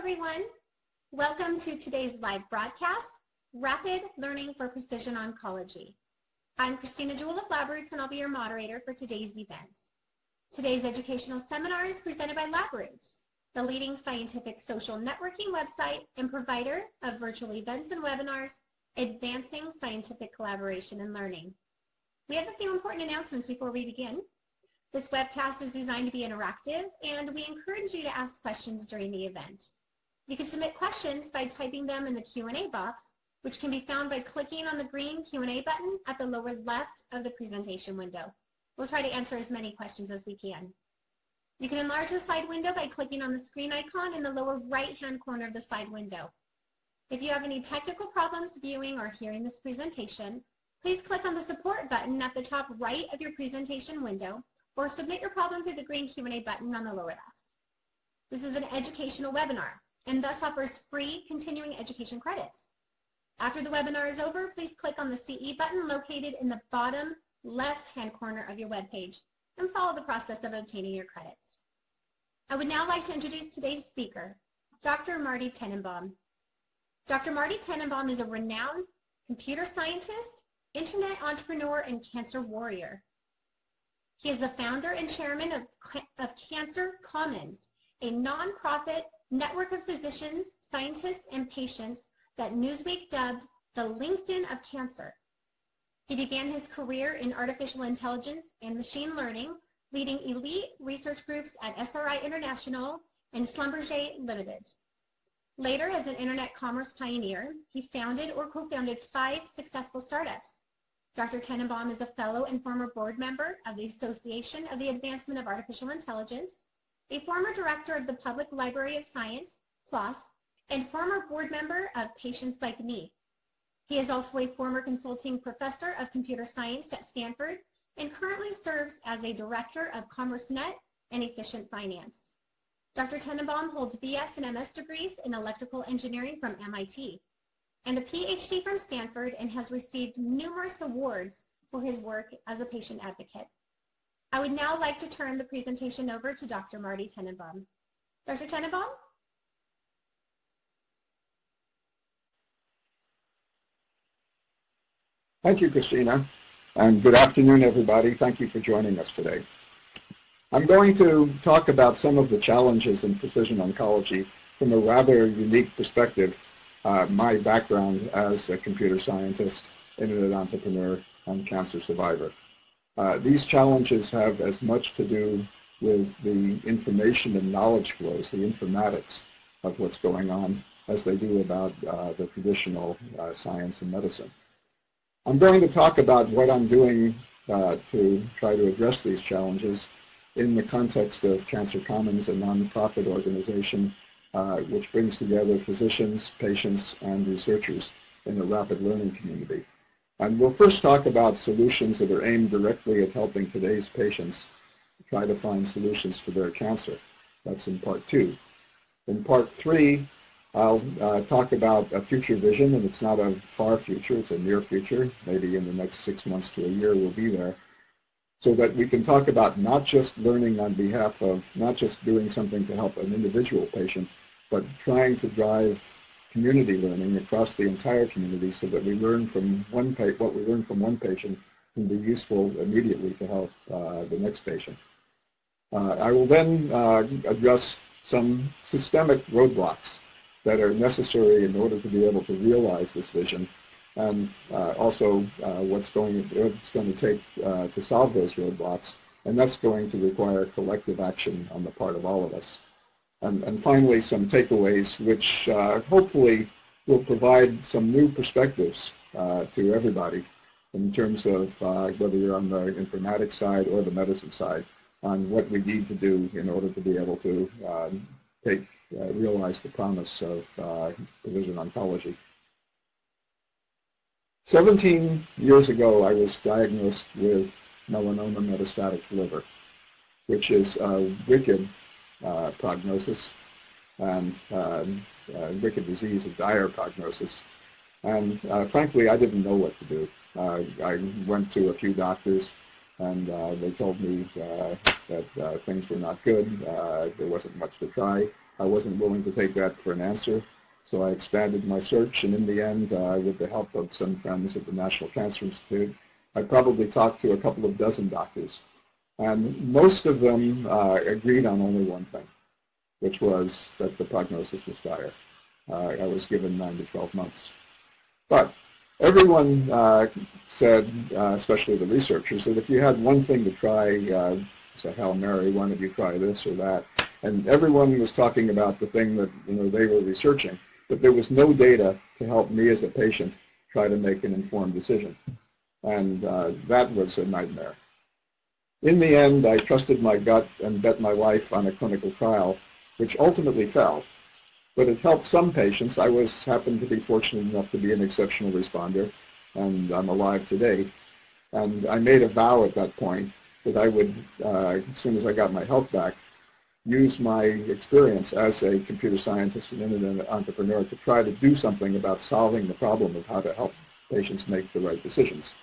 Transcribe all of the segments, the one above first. Hello, everyone. Welcome to today's live broadcast, Rapid Learning for Precision Oncology. I'm Christina Jewell of LabRoots, and I'll be your moderator for today's event. Today's educational seminar is presented by LabRoots, the leading scientific social networking website and provider of virtual events and webinars, advancing scientific collaboration and learning. We have a few important announcements before we begin. This webcast is designed to be interactive, and we encourage you to ask questions during the event. You can submit questions by typing them in the Q&A box, which can be found by clicking on the green Q&A button at the lower left of the presentation window. We'll try to answer as many questions as we can. You can enlarge the slide window by clicking on the screen icon in the lower right-hand corner of the slide window. If you have any technical problems viewing or hearing this presentation, please click on the support button at the top right of your presentation window, or submit your problem through the green Q&A button on the lower left. This is an educational webinar and thus offers free continuing education credits. After the webinar is over, please click on the CE button located in the bottom left-hand corner of your webpage and follow the process of obtaining your credits. I would now like to introduce today's speaker, Dr. Marty Tenenbaum. Dr. Marty Tenenbaum is a renowned computer scientist, internet entrepreneur, and cancer warrior. He is the founder and chairman of Cancer Commons, a nonprofit network of physicians, scientists, and patients that Newsweek dubbed the LinkedIn of Cancer. He began his career in artificial intelligence and machine learning, leading elite research groups at SRI International and Schlumberger Limited. Later, as an internet commerce pioneer, he founded or co-founded 5 successful startups. Dr. Tenenbaum is a fellow and former board member of the Association of the Advancement of Artificial Intelligence, a former director of the Public Library of Science, PLOS, and former board member of Patients Like Me. He is also a former consulting professor of computer science at Stanford and currently serves as a director of CommerceNet and Efficient Finance. Dr. Tenenbaum holds BS and MS degrees in electrical engineering from MIT and a PhD from Stanford, and has received numerous awards for his work as a patient advocate. I would now like to turn the presentation over to Dr. Marty Tenenbaum. Dr. Tenenbaum? Thank you, Christina, and good afternoon, everybody. Thank you for joining us today. I'm going to talk about some of the challenges in precision oncology from a rather unique perspective, my background as a computer scientist, internet entrepreneur, and cancer survivor. These challenges have as much to do with the information and knowledge flows, the informatics of what's going on, as they do about the traditional science and medicine. I'm going to talk about what I'm doing to try to address these challenges in the context of Cancer Commons, a nonprofit organization which brings together physicians, patients, and researchers in a rapid learning community. And we'll first talk about solutions that are aimed directly at helping today's patients try to find solutions for their cancer. That's in part 2. In part 3, I'll talk about a future vision, and it's not a far future, it's a near future. Maybe in the next 6 months to a year we'll be there, so that we can talk about not just learning on behalf of, not just doing something to help an individual patient, but trying to drive community learning across the entire community so that we learn from what we learn from one patient can be useful immediately to help the next patient. I will then address some systemic roadblocks that are necessary in order to be able to realize this vision, and also what it's going to take to solve those roadblocks, and that's going to require collective action on the part of all of us. And finally, some takeaways which hopefully will provide some new perspectives to everybody in terms of whether you're on the informatics side or the medicine side, on what we need to do in order to be able to realize the promise of precision oncology. 17 years ago, I was diagnosed with melanoma metastatic liver, which is a wicked prognosis and wicked disease, of dire prognosis. And frankly, I didn't know what to do. I went to a few doctors, and they told me that things were not good. There wasn't much to try. I wasn't willing to take that for an answer. So I expanded my search, and in the end, with the help of some friends at the National Cancer Institute, I probably talked to a couple of dozen doctors. And most of them agreed on only one thing, which was that the prognosis was dire. I was given 9 to 12 months. But everyone said, especially the researchers, that if you had one thing to try, it's a Hail Mary, why don't you try this or that? And everyone was talking about the thing that they were researching, but there was no data to help me as a patient try to make an informed decision. And that was a nightmare. In the end, I trusted my gut and bet my life on a clinical trial, which ultimately failed. But it helped some patients. I happened to be fortunate enough to be an exceptional responder, and I'm alive today. And I made a vow at that point that I would, as soon as I got my health back, use my experience as a computer scientist and internet entrepreneur to try to do something about solving the problem of how to help patients make the right decisions.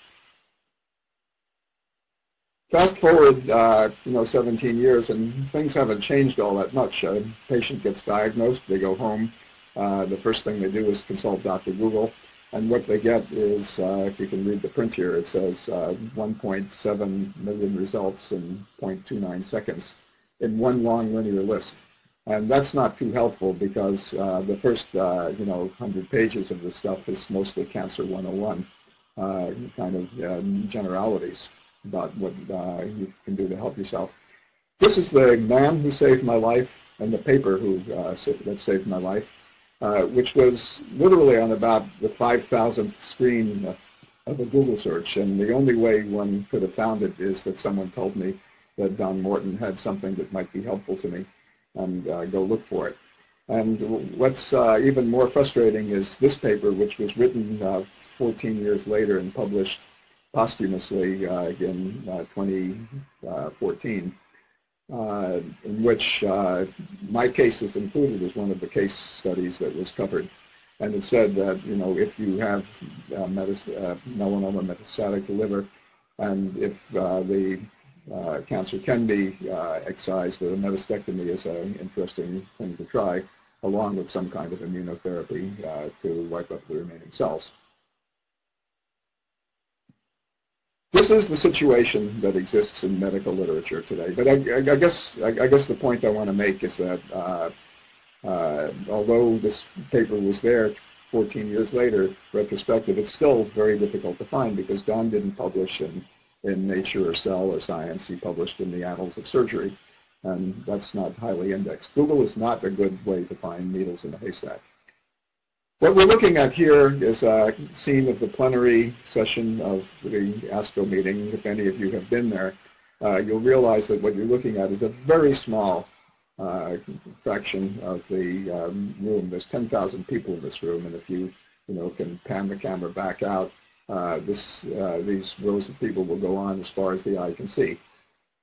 Fast forward 17 years, and things haven't changed all that much. A patient gets diagnosed, they go home. The first thing they do is consult Dr. Google, and what they get is, if you can read the print here, it says 1.7 million results in 0.29 seconds. In one long linear list. And that's not too helpful, because the first 100 pages of this stuff is mostly Cancer 101 kind of generalities about what you can do to help yourself. This is the man who saved my life and the paper that saved my life, which was literally on about the 5,000th screen of a Google search. And the only way one could have found it is that someone told me that Don Morton had something that might be helpful to me, and go look for it. And what's even more frustrating is this paper, which was written 14 years later and published posthumously in 2014, in which my case is included as one of the case studies that was covered. And it said that if you have melanoma metastatic to liver, and if the cancer can be excised, that a mastectomy is an interesting thing to try, along with some kind of immunotherapy to wipe up the remaining cells. This is the situation that exists in medical literature today. But I guess the point I want to make is that although this paper was there 14 years later, retrospective, it's still very difficult to find, because Don didn't publish in Nature or Cell or Science. He published in the Annals of Surgery, and that's not highly indexed. Google is not a good way to find needles in a haystack. What we're looking at here is a scene of the plenary session of the ASCO meeting. If any of you have been there, you'll realize that what you're looking at is a very small fraction of the room. There's 10,000 people in this room, and if you can pan the camera back out, these rows of people will go on as far as the eye can see.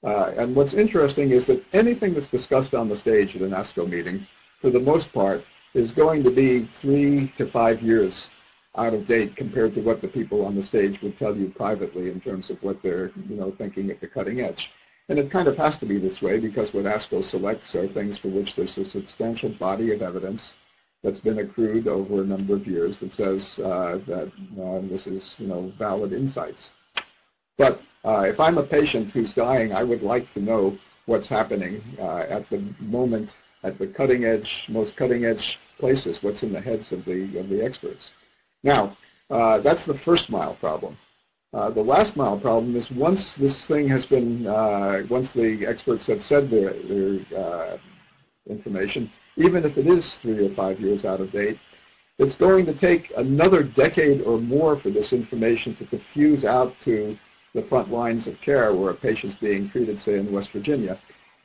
And what's interesting is that anything that's discussed on the stage at an ASCO meeting, for the most part, is going to be 3 to 5 years out of date compared to what the people on the stage would tell you privately in terms of what they're thinking at the cutting edge. And it kind of has to be this way, because what ASCO selects are things for which there's a substantial body of evidence that's been accrued over a number of years that says that this is valid insights. But if I'm a patient who's dying, I would like to know what's happening at the moment, at the cutting edge, most cutting edge places, what's in the heads of the experts. Now, that's the first mile problem. The last mile problem is once this thing has been, once the experts have said their information, even if it is 3 or 5 years out of date, it's going to take another decade or more for this information to diffuse out to the front lines of care where a patient's being treated, say, in West Virginia,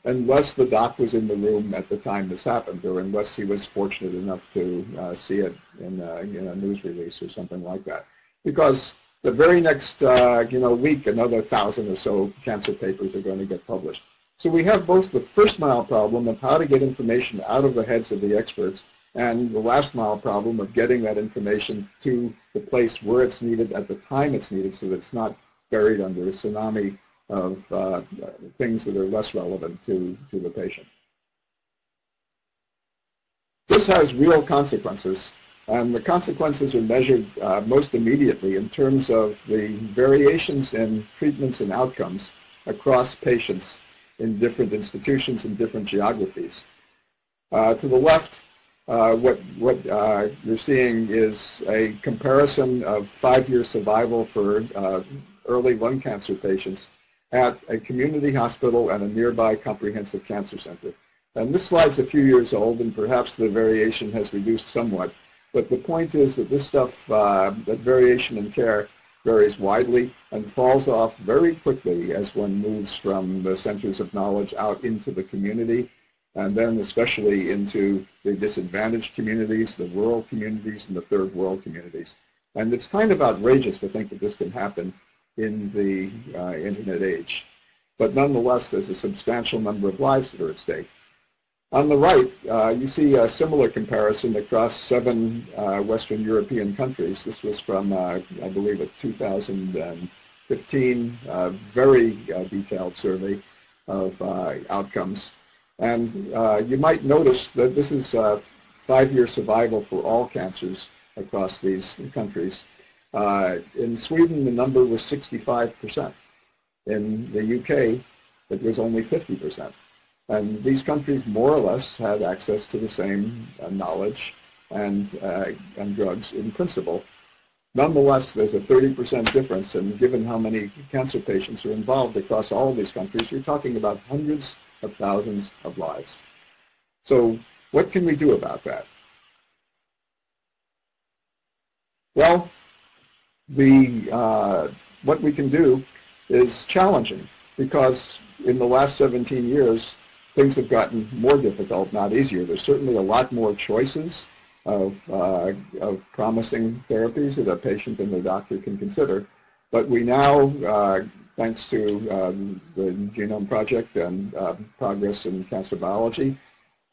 unless the doc was in the room at the time this happened, or unless he was fortunate enough to see it in a news release or something like that. Because the very next week, another 1,000 or so cancer papers are going to get published. So we have both the first mile problem of how to get information out of the heads of the experts, and the last mile problem of getting that information to the place where it's needed at the time it's needed, so that it's not buried under a tsunami of things that are less relevant to the patient. has real consequences, and the consequences are measured most immediately in terms of the variations in treatments and outcomes across patients in different institutions and different geographies. To the left, what you're seeing is a comparison of 5-year survival for early lung cancer patients at a community hospital and a nearby comprehensive cancer center. And this slide's a few years old, and perhaps the variation has reduced somewhat. But the point is that this stuff, that variation in care varies widely and falls off very quickly as one moves from the centers of knowledge out into the community, and then especially into the disadvantaged communities, the rural communities, and the third world communities. And it's kind of outrageous to think that this can happen in the internet age. But nonetheless, there's a substantial number of lives that are at stake. On the right, you see a similar comparison across 7 Western European countries. This was from, I believe, a 2015 very detailed survey of outcomes. And you might notice that this is 5-year survival for all cancers across these countries. In Sweden, the number was 65%. In the UK, it was only 50%. And these countries more or less had access to the same knowledge and drugs in principle. Nonetheless, there's a 30% difference, and given how many cancer patients are involved across all of these countries, you're talking about hundreds of thousands of lives. So what can we do about that? Well, what we can do is challenging, because in the last 17 years, things have gotten more difficult, not easier. There's certainly a lot more choices of promising therapies that a patient and their doctor can consider. But we now, thanks to the Genome Project and progress in cancer biology,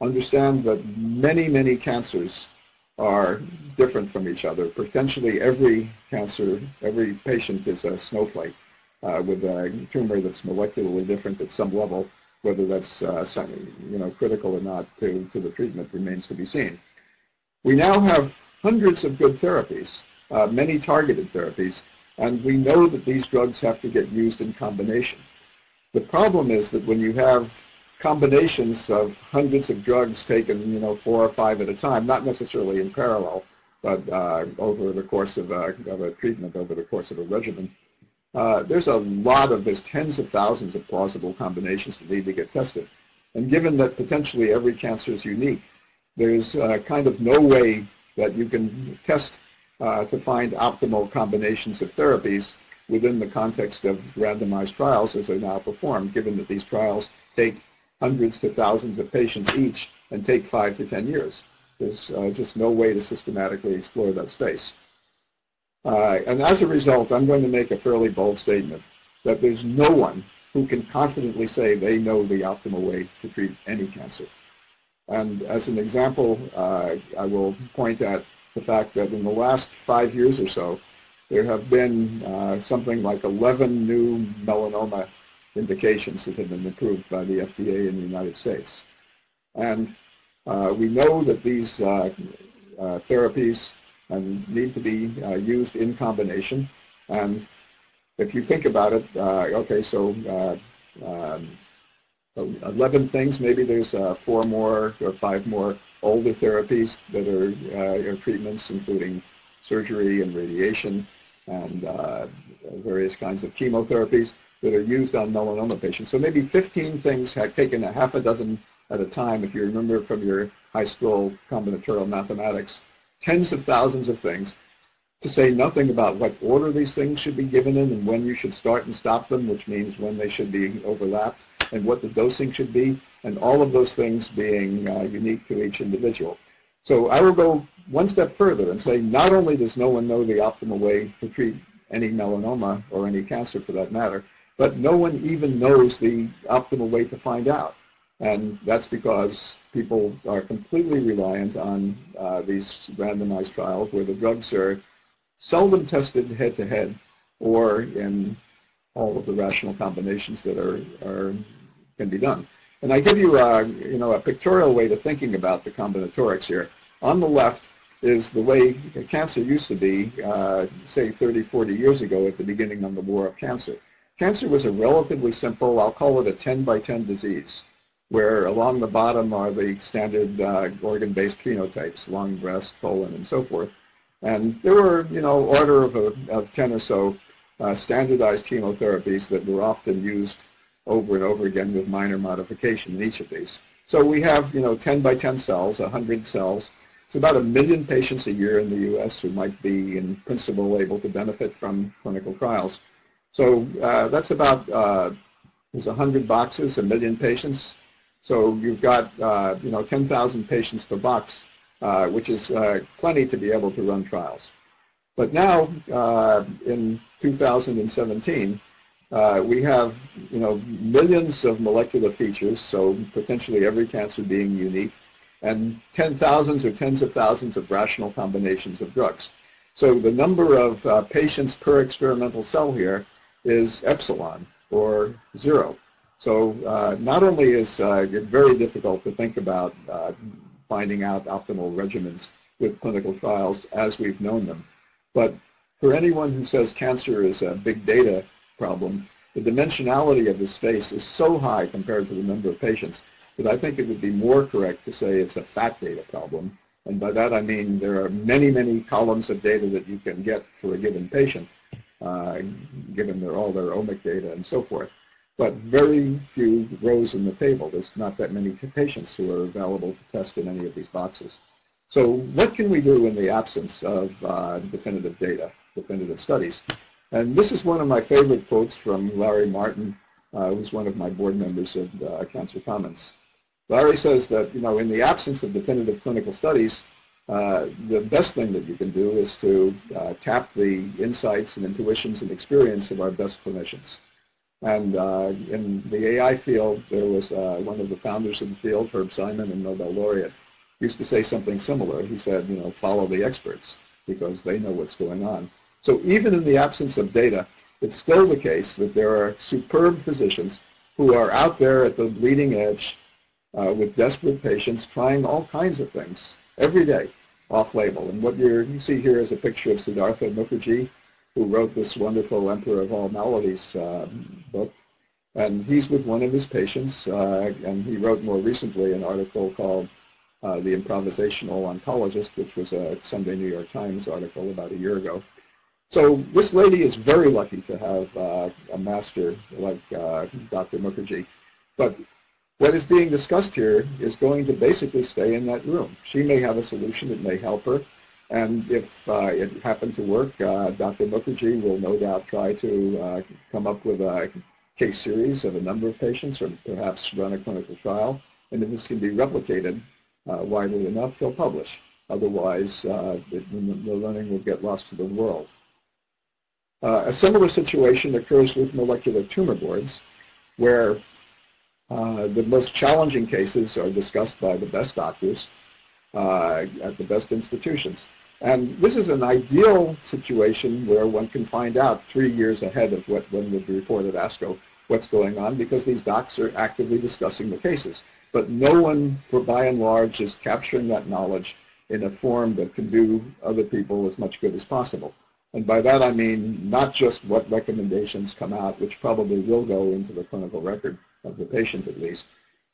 understand that many, many cancers are different from each other. Potentially every cancer, every patient is a snowflake. With a tumor that's molecularly different at some level, whether that's critical or not to the treatment remains to be seen. We now have hundreds of good therapies, many targeted therapies, and we know that these drugs have to get used in combination. The problem is that when you have combinations of hundreds of drugs taken 4 or 5 at a time, not necessarily in parallel, but over the course of a treatment, over the course of a regimen, there's tens of thousands of plausible combinations that need to get tested. And given that potentially every cancer is unique, there's kind of no way that you can test to find optimal combinations of therapies within the context of randomized trials as they're now performed, given that these trials take hundreds to thousands of patients each and take 5 to 10 years. There's just no way to systematically explore that space. And as a result, I'm going to make a fairly bold statement that there's no one who can confidently say they know the optimal way to treat any cancer. And as an example, I will point at the fact that in the last 5 years or so, there have been something like 11 new melanoma indications that have been approved by the FDA in the United States. And we know that these therapies and need to be used in combination. And if you think about it, okay, so 11 things, maybe there's 4 more or 5 more older therapies that are treatments, including surgery and radiation and various kinds of chemotherapies that are used on melanoma patients. So maybe 15 things have taken a half a dozen at a time. If you remember from your high school combinatorial mathematics, tens of thousands of things, to say nothing about what order these things should be given in and when you should start and stop them, which means when they should be overlapped, and what the dosing should be, and all of those things being unique to each individual. So I will go one step further and say not only does no one know the optimal way to treat any melanoma or any cancer for that matter, but no one even knows the optimal way to find out. And that's because people are completely reliant on these randomized trials where the drugs are seldom tested head-to-head or in all of the rational combinations that can be done. And I give you a pictorial way to thinking about the combinatorics here. On the left is the way cancer used to be, say 30, 40 years ago at the beginning of the war of cancer. Cancer was a relatively simple, I'll call it a 10 by 10 disease, where along the bottom are the standard organ-based phenotypes, lung, breast, colon, and so forth. And there were, you know, order of 10 or so standardized chemotherapies that were often used over and over again with minor modification in each of these. So we have, you know, 10 by 10 cells, 100 cells. It's about 1 million patients a year in the US who might be in principle able to benefit from clinical trials. So that's about, there's 100 boxes, 1 million patients. So you've got, you know, 10,000 patients per box, which is plenty to be able to run trials. But now, in 2017, we have, you know, millions of molecular features, so potentially every cancer being unique, and tens of thousands of rational combinations of drugs. So the number of patients per experimental cell here is epsilon, or zero. So not only is it very difficult to think about finding out optimal regimens with clinical trials as we've known them, but for anyone who says cancer is a big data problem, the dimensionality of the space is so high compared to the number of patients that I think it would be more correct to say it's a fat data problem. And by that I mean there are many, many columns of data that you can get for a given patient, given all their omic data and so forth. But very few rows in the table. There's not that many patients who are available to test in any of these boxes. So what can we do in the absence of definitive data, definitive studies? And this is one of my favorite quotes from Larry Martin, who's one of my board members of Cancer Commons. Larry says that, you know, in the absence of definitive clinical studies, the best thing that you can do is to tap the insights and intuitions and experience of our best clinicians. And in the AI field, there was one of the founders of the field, Herb Simon, a Nobel laureate, used to say something similar. He said, you know, follow the experts because they know what's going on. So even in the absence of data, it's still the case that there are superb physicians who are out there at the bleeding edge with desperate patients trying all kinds of things every day off-label. And what you see here is a picture of Siddhartha Mukherjee, who wrote this wonderful Emperor of All Maladies book. And he's with one of his patients, and he wrote more recently an article called The Improvisational Oncologist, which was a Sunday New York Times article about a year ago. So this lady is very lucky to have a master like Dr. Mukherjee. But what is being discussed here is going to basically stay in that room. She may have a solution that may help her. And if it happened to work, Dr. Mukherjee will no doubt try to come up with a case series of a number of patients or perhaps run a clinical trial. And if this can be replicated widely enough, he'll publish. Otherwise, the learning will get lost to the world. A similar situation occurs with molecular tumor boards, where the most challenging cases are discussed by the best doctors at the best institutions. And this is an ideal situation where one can find out 3 years ahead of what one would report at ASCO what's going on, because these docs are actively discussing the cases. But no one, by and large, is capturing that knowledge in a form that can do other people as much good as possible. And by that I mean not just what recommendations come out, which probably will go into the clinical record of the patient at least,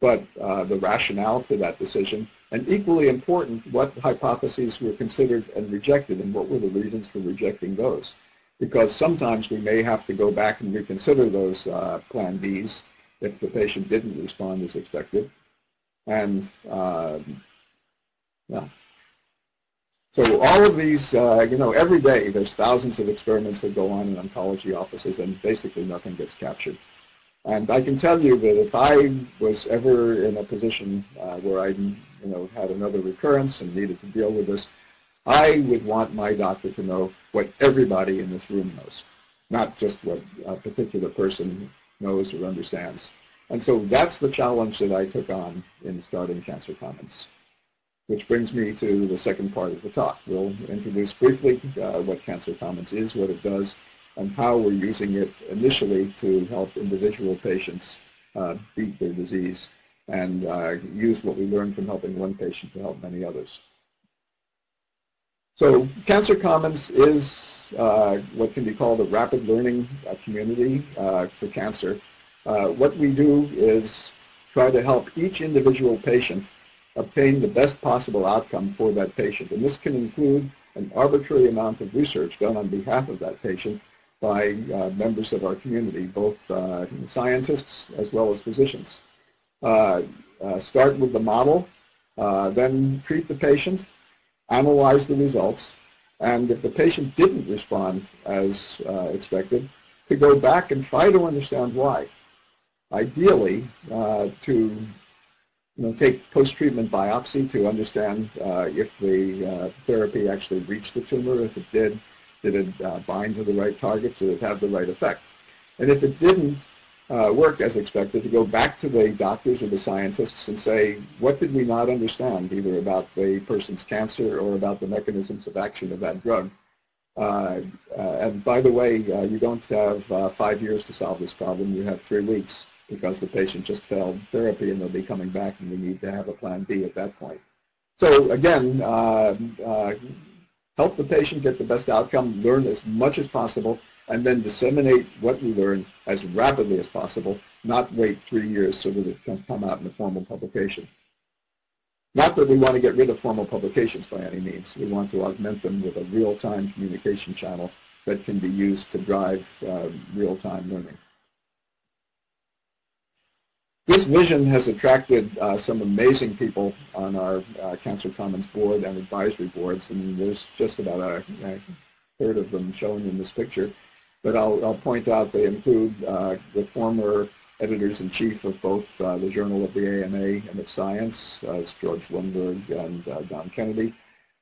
but the rationale for that decision, and equally important, what hypotheses were considered and rejected and what were the reasons for rejecting those. Because sometimes we may have to go back and reconsider those plan Bs if the patient didn't respond as expected. And yeah. So all of these, you know, every day there's thousands of experiments that go on in oncology offices and basically nothing gets captured. And I can tell you that if I was ever in a position where I, you know, had another recurrence and needed to deal with this, I would want my doctor to know what everybody in this room knows, not just what a particular person knows or understands. And so that's the challenge that I took on in starting Cancer Commons. Which brings me to the second part of the talk. We'll introduce briefly what Cancer Commons is, what it does, and how we're using it initially to help individual patients beat their disease and use what we learned from helping one patient to help many others. So Cancer Commons is what can be called a rapid learning community for cancer. What we do is try to help each individual patient obtain the best possible outcome for that patient. And this can include an arbitrary amount of research done on behalf of that patient by members of our community, both scientists as well as physicians. Start with the model, then treat the patient, analyze the results, and if the patient didn't respond as expected, to go back and try to understand why. Ideally, to take post-treatment biopsy to understand if the therapy actually reached the tumor. If it did it bind to the right target? Did it have the right effect? And if it didn't work as expected, to go back to the doctors or the scientists and say, what did we not understand, either about the person's cancer or about the mechanisms of action of that drug? And by the way, you don't have 5 years to solve this problem. You have 3 weeks, because the patient just failed therapy and they'll be coming back and we need to have a plan B at that point. So again, help the patient get the best outcome, learn as much as possible, and then disseminate what we learn as rapidly as possible, not wait 3 years so that it can come out in a formal publication. Not that we want to get rid of formal publications by any means. We want to augment them with a real-time communication channel that can be used to drive real-time learning. This vision has attracted some amazing people on our Cancer Commons board and advisory boards, and there's just about a third of them shown in this picture. But I'll point out they include the former editors-in-chief of both the Journal of the AMA and of Science, George Lundberg and Don Kennedy.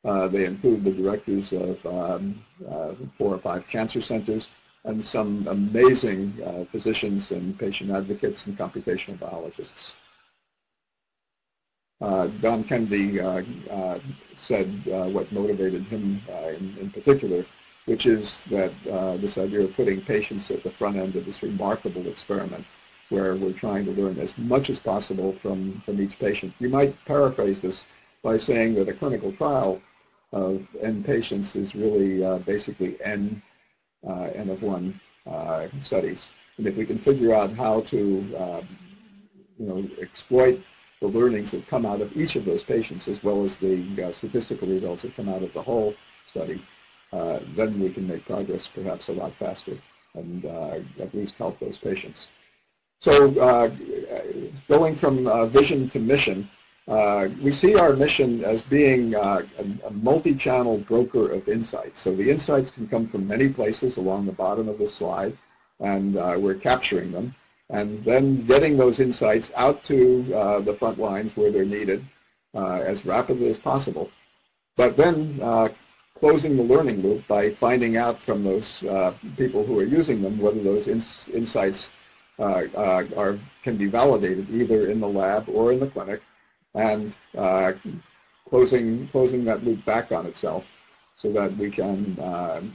They include the directors of 4 or 5 cancer centers, and some amazing physicians and patient advocates and computational biologists. Don Kennedy said what motivated him in particular, which is that this idea of putting patients at the front end of this remarkable experiment where we're trying to learn as much as possible from each patient. You might paraphrase this by saying that a clinical trial of N patients is really basically N of 1 studies. And if we can figure out how to exploit the learnings that come out of each of those patients as well as the statistical results that come out of the whole study, then we can make progress perhaps a lot faster and at least help those patients. So going from vision to mission, we see our mission as being a multi-channel broker of insights. So the insights can come from many places along the bottom of this slide, and we're capturing them, and then getting those insights out to the front lines where they're needed as rapidly as possible. But then closing the learning loop by finding out from those people who are using them whether those insights can be validated either in the lab or in the clinic, and closing that loop back on itself so that we can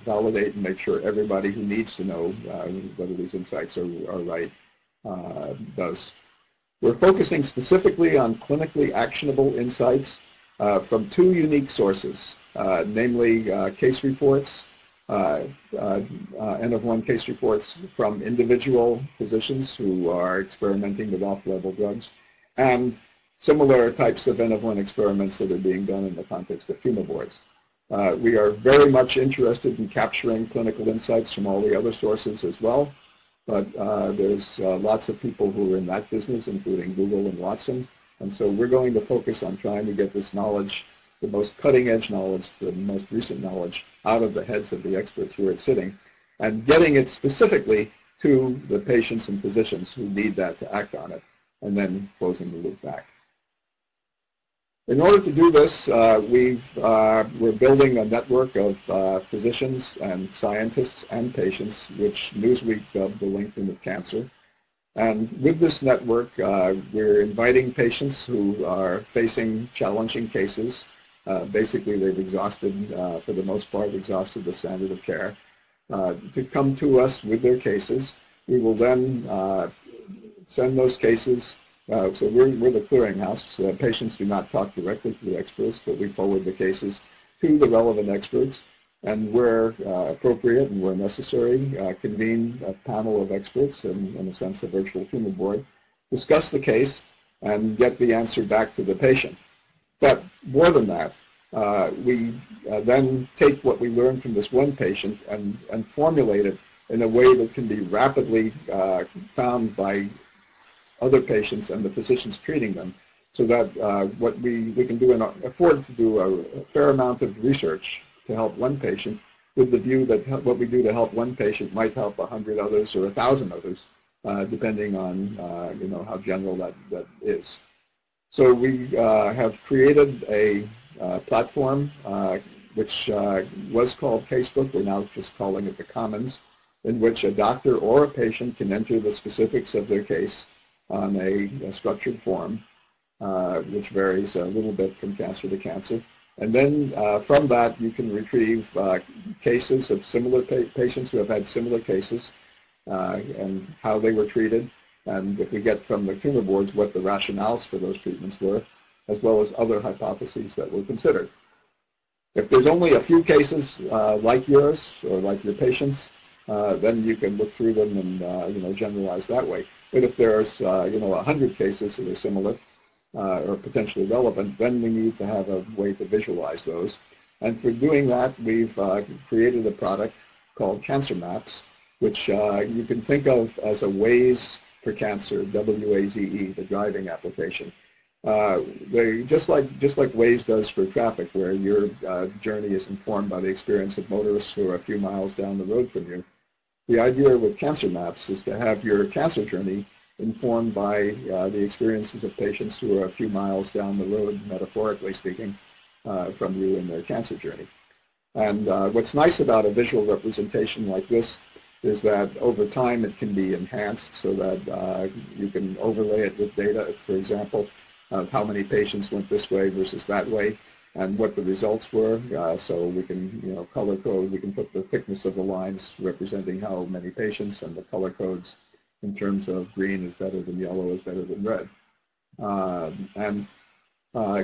validate and make sure everybody who needs to know whether these insights are right does. We're focusing specifically on clinically actionable insights from 2 unique sources, namely case reports, N of 1 case reports from individual physicians who are experimenting with off-label drugs, and similar types of N of 1 experiments that are being done in the context of tumor boards. We are very much interested in capturing clinical insights from all the other sources as well, but there's lots of people who are in that business, including Google and Watson, and so we're going to focus on trying to get this knowledge, the most cutting-edge knowledge, the most recent knowledge, out of the heads of the experts where it's sitting, and getting it specifically to the patients and physicians who need that to act on it, and then closing the loop back. In order to do this, we're building a network of physicians and scientists and patients, which Newsweek dubbed the LinkedIn of cancer. And with this network, we're inviting patients who are facing challenging cases. Basically, they've exhausted, for the most part, exhausted the standard of care, to come to us with their cases. We will then send those cases. So we're the clearinghouse. Patients do not talk directly to the experts, but we forward the cases to the relevant experts, and where appropriate and where necessary, convene a panel of experts, in a sense a virtual tumor board, discuss the case, and get the answer back to the patient. But more than that, we then take what we learned from this one patient and formulate it in a way that can be rapidly found by other patients and the physicians treating them, so that what we can do and afford to do a fair amount of research to help one patient, with the view that what we do to help one patient might help 100 others or 1,000 others, depending on you know, how general that is. So we have created a platform which was called Casebook. We're now just calling it the Commons, in which a doctor or a patient can enter the specifics of their case on a structured form, which varies a little bit from cancer to cancer. And then from that, you can retrieve cases of similar patients who have had similar cases and how they were treated. And if we get from the tumor boards what the rationales for those treatments were, as well as other hypotheses that were considered. If there's only a few cases like yours or like your patients, then you can look through them and you know, generalize that way. But if there's you know, 100 cases that are similar, or potentially relevant, then we need to have a way to visualize those. And for doing that, we've created a product called Cancer Maps, which you can think of as a Waze for cancer, W-A-Z-E, the driving application. Just like Waze does for traffic, where your journey is informed by the experience of motorists who are a few miles down the road from you, the idea with Cancer Maps is to have your cancer journey informed by the experiences of patients who are a few miles down the road, metaphorically speaking, from you in their cancer journey. And what's nice about a visual representation like this is that over time it can be enhanced so that you can overlay it with data, for example, of how many patients went this way versus that way and what the results were. So we can, you know, color code, we can put the thickness of the lines representing how many patients and the color codes in terms of green is better than yellow is better than red.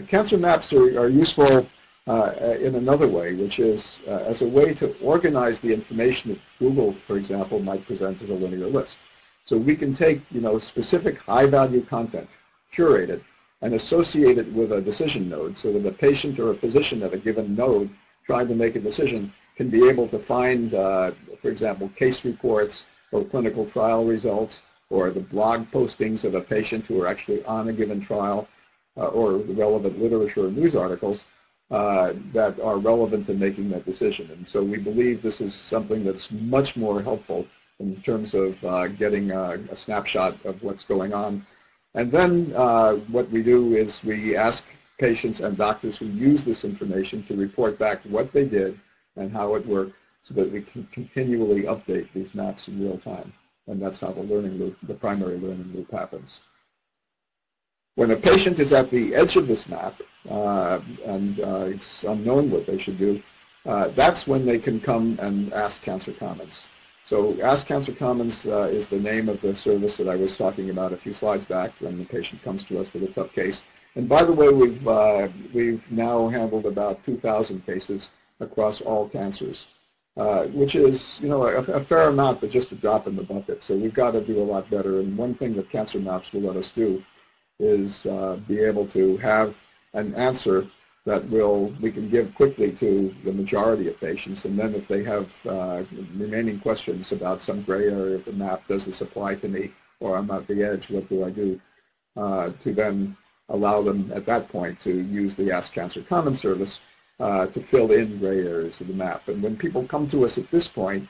Cancer maps are useful in another way, which is as a way to organize the information that Google, for example, might present as a linear list. So we can take, you know, specific high-value content, curate it, and associate it with a decision node so that a patient or a physician at a given node trying to make a decision can be able to find, for example, case reports, or clinical trial results, or the blog postings of a patient who are actually on a given trial, or the relevant literature or news articles that are relevant to making that decision. And so we believe this is something that's much more helpful in terms of getting a snapshot of what's going on. And then what we do is we ask patients and doctors who use this information to report back what they did and how it worked, so that we can continually update these maps in real time. And that's how the learning loop, the primary learning loop, happens. When a patient is at the edge of this map and it's unknown what they should do, that's when they can come and ask Cancer Commons. So Ask Cancer Commons is the name of the service that I was talking about a few slides back when the patient comes to us with a tough case. And by the way, we've now handled about 2,000 cases across all cancers, which is, you know, a fair amount, but just a drop in the bucket. So we've got to do a lot better. And one thing that Cancer Maps will let us do is be able to have an answer that we can give quickly to the majority of patients. And then if they have remaining questions about some gray area of the map, does this apply to me, or I'm at the edge, what do I do, to then allow them at that point to use the Ask Cancer Commons service to fill in gray areas of the map. And when people come to us at this point,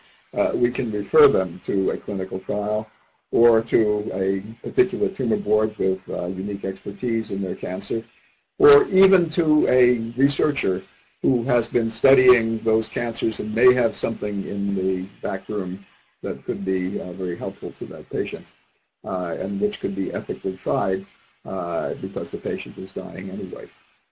we can refer them to a clinical trial or to a particular tumor board with unique expertise in their cancer, or even to a researcher who has been studying those cancers and may have something in the back room that could be very helpful to that patient, and which could be ethically tried because the patient is dying anyway.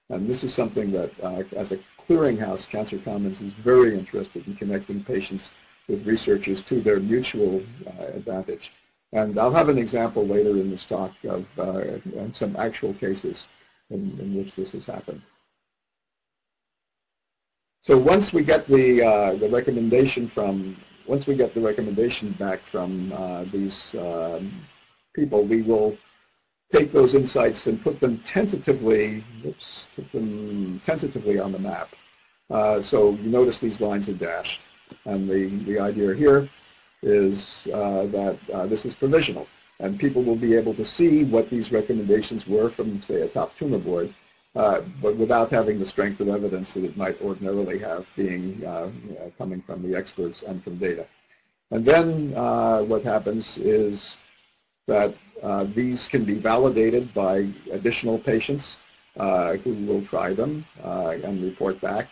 And this is something that, as a clearinghouse, Cancer Commons is very interested in connecting patients with researchers to their mutual advantage. And I'll have an example later in this talk of some actual cases in which this has happened. So once we get the recommendation from, once we get the recommendation back from these people, we will take those insights and put them tentatively, oops, put them tentatively on the map. So you notice these lines are dashed, and the idea here is that this is provisional, and people will be able to see what these recommendations were from, say, a top tumor board, but without having the strength of evidence that it might ordinarily have being coming from the experts and from data. And then what happens is that these can be validated by additional patients who will try them and report back.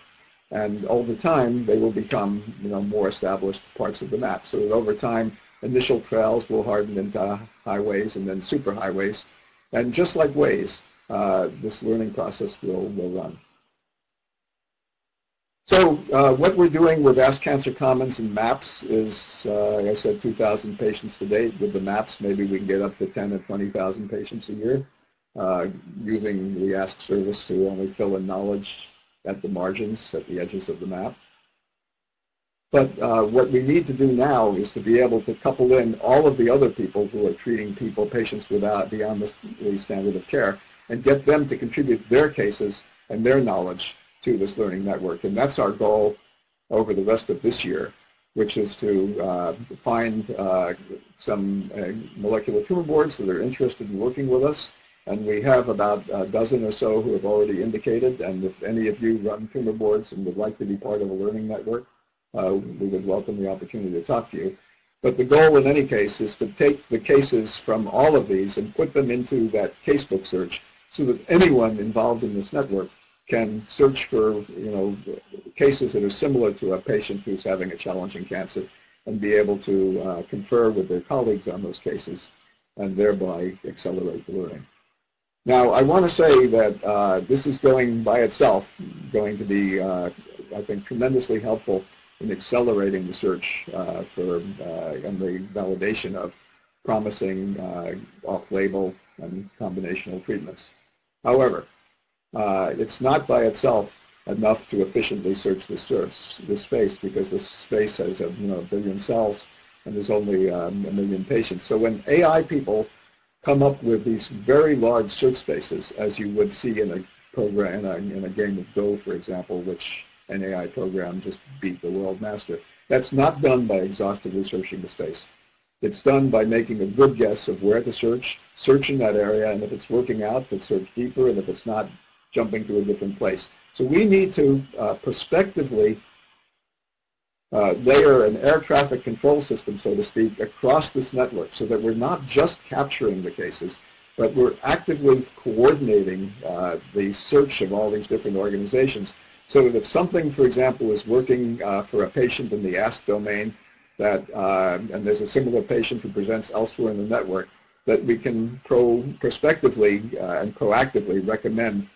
And over time, they will become, you know, more established parts of the map. So that over time, initial trails will harden into highways and then superhighways. And just like Waze, this learning process will run. So what we're doing with Ask Cancer Commons and Maps is, like I said, 2,000 patients to date. With the maps, maybe we can get up to 10 or 20,000 patients a year using the Ask service to only fill in knowledge at the margins, at the edges of the map. But what we need to do now is to be able to couple in all of the other people who are treating people, patients without, beyond the standard of care, and get them to contribute their cases and their knowledge to this learning network. And that's our goal over the rest of this year, which is to find some molecular tumor boards that are interested in working with us. And we have about a dozen or so who have already indicated, and if any of you run tumor boards and would like to be part of a learning network, we would welcome the opportunity to talk to you. But the goal in any case is to take the cases from all of these and put them into that Casebook search so that anyone involved in this network can search for, you know, cases that are similar to a patient who's having a challenging cancer and be able to confer with their colleagues on those cases and thereby accelerate the learning. Now, I want to say that this is going by itself going to be, I think, tremendously helpful in accelerating the search for and the validation of promising off-label and combinational treatments. However, it's not by itself enough to efficiently search this space, because this space has a, you know, billion cells, and there's only a million patients. So when AI people come up with these very large search spaces, as you would see in a program, in a game of Go, for example, which an AI program just beat the world master. That's not done by exhaustively searching the space. It's done by making a good guess of where to search, searching that area, and if it's working out, then search deeper, and if it's not, jumping to a different place. So we need to prospectively layer an air traffic control system, so to speak, across this network so that we're not just capturing the cases, but we're actively coordinating the search of all these different organizations so that if something, for example, is working for a patient in the Ask domain that, and there's a similar patient who presents elsewhere in the network, that we can prospectively and proactively recommend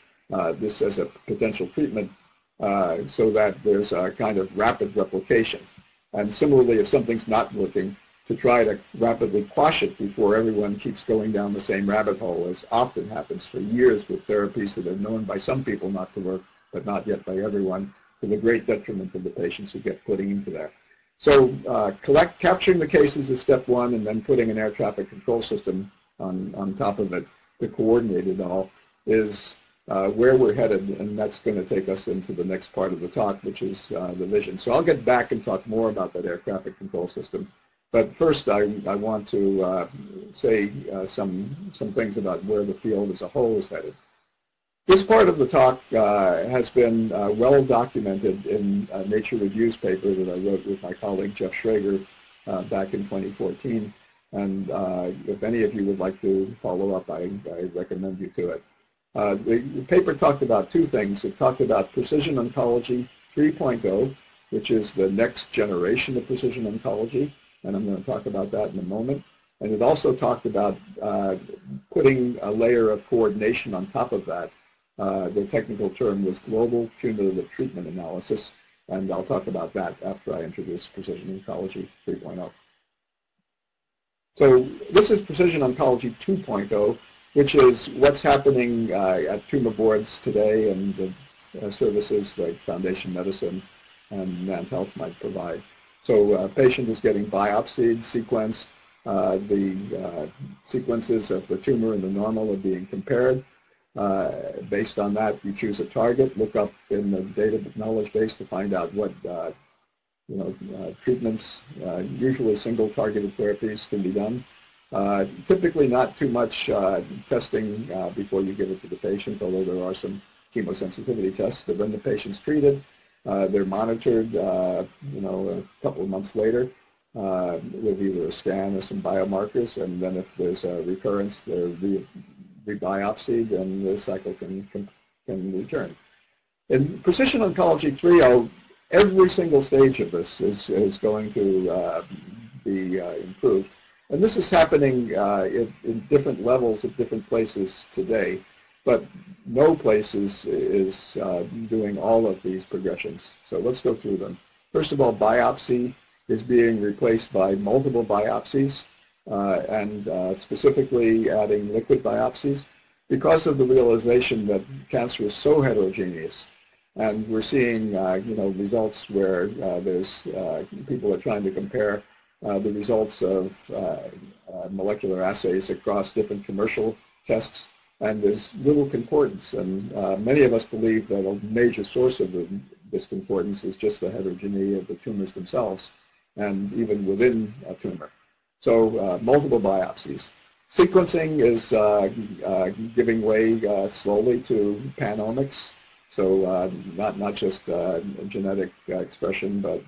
this as a potential treatment so that there's a kind of rapid replication. And similarly, if something's not working, to try to rapidly quash it before everyone keeps going down the same rabbit hole, as often happens for years with therapies that are known by some people not to work, but not yet by everyone, to the great detriment of the patients who get putting into that. So capturing the cases is step one, and then putting an air traffic control system on top of it to coordinate it all is where we're headed, and that's going to take us into the next part of the talk, which is the vision. So I'll get back and talk more about that air traffic control system. But first, I want to say some things about where the field as a whole is headed. This part of the talk has been well documented in a Nature Reviews paper that I wrote with my colleague Jeff Schrager back in 2014. And if any of you would like to follow up, I recommend you to it. The paper talked about two things. It talked about Precision Oncology 3.0, which is the next generation of precision oncology, and I'm going to talk about that in a moment. And it also talked about putting a layer of coordination on top of that. The technical term was global cumulative treatment analysis, and I'll talk about that after I introduce Precision Oncology 3.0. So this is Precision Oncology 2.0, which is what's happening at tumor boards today and the services like Foundation Medicine and ManHealth might provide. So a patient is getting biopsied, sequenced. The sequences of the tumor and the normal are being compared. Based on that, you choose a target, look up in the data knowledge base to find out what treatments, usually single targeted therapies, can be done. Typically not too much testing before you give it to the patient, although there are some chemosensitivity tests. But when the patient's treated, they're monitored a couple of months later with either a scan or some biomarkers, and then if there's a recurrence, they're re-biopsied and the cycle can return. In Precision Oncology 3.0, every single stage of this is going to be improved. And this is happening in different levels at different places today, but no place is doing all of these progressions. So let's go through them. First of all, biopsy is being replaced by multiple biopsies and specifically adding liquid biopsies because of the realization that cancer is so heterogeneous. And we're seeing results where there's people are trying to compare the results of molecular assays across different commercial tests, and there's little concordance. And many of us believe that a major source of this concordance is just the heterogeneity of the tumors themselves, and even within a tumor. So multiple biopsies. Sequencing is giving way slowly to panomics. So not just genetic expression, but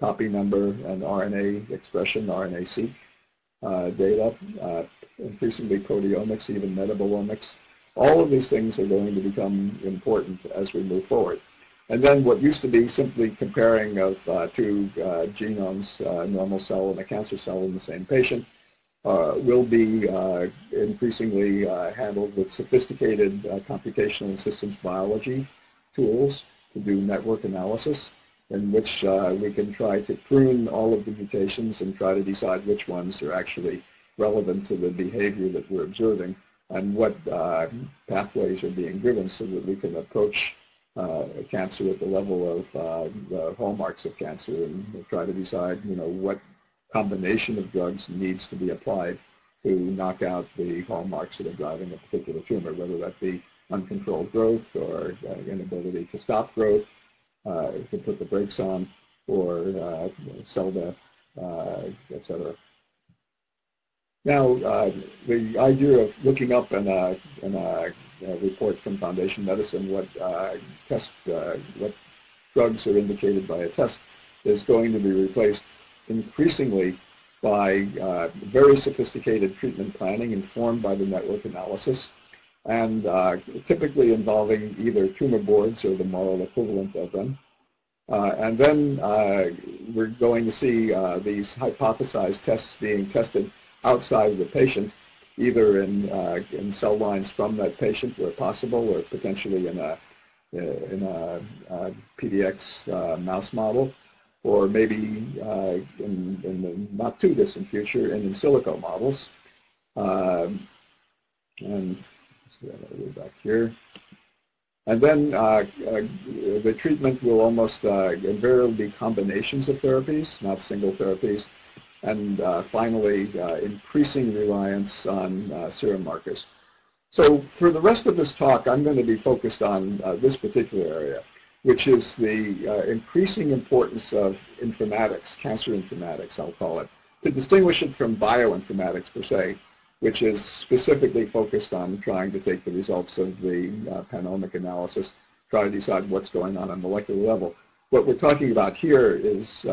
copy number and RNA expression, RNA-seq data, increasingly proteomics, even metabolomics. All of these things are going to become important as we move forward. And then what used to be simply comparing of two genomes, a normal cell and a cancer cell in the same patient, will be increasingly handled with sophisticated computational and systems biology tools to do network analysis, in which we can try to prune all of the mutations and try to decide which ones are actually relevant to the behavior that we're observing and what pathways are being driven, so that we can approach cancer at the level of the hallmarks of cancer and try to decide what combination of drugs needs to be applied to knock out the hallmarks that are driving a particular tumor, whether that be uncontrolled growth or inability to stop growth, to put the brakes on, or cell death, et cetera. Now, the idea of looking up in a report from Foundation Medicine what drugs are indicated by a test is going to be replaced increasingly by very sophisticated treatment planning informed by the network analysis, and typically involving either tumor boards or the moral equivalent of them. And then we're going to see these hypothesized tests being tested outside of the patient, either in cell lines from that patient where possible, or potentially in a PDX mouse model, or maybe in the not too distant future in silico models. And we're back here. And then the treatment will almost invariably be combinations of therapies, not single therapies. And finally, increasing reliance on serum markers. So for the rest of this talk, I'm going to be focused on this particular area, which is the increasing importance of informatics, cancer informatics, I'll call it, to distinguish it from bioinformatics per se, which is specifically focused on trying to take the results of the panomic analysis, try to decide what's going on a molecular level. What we're talking about here is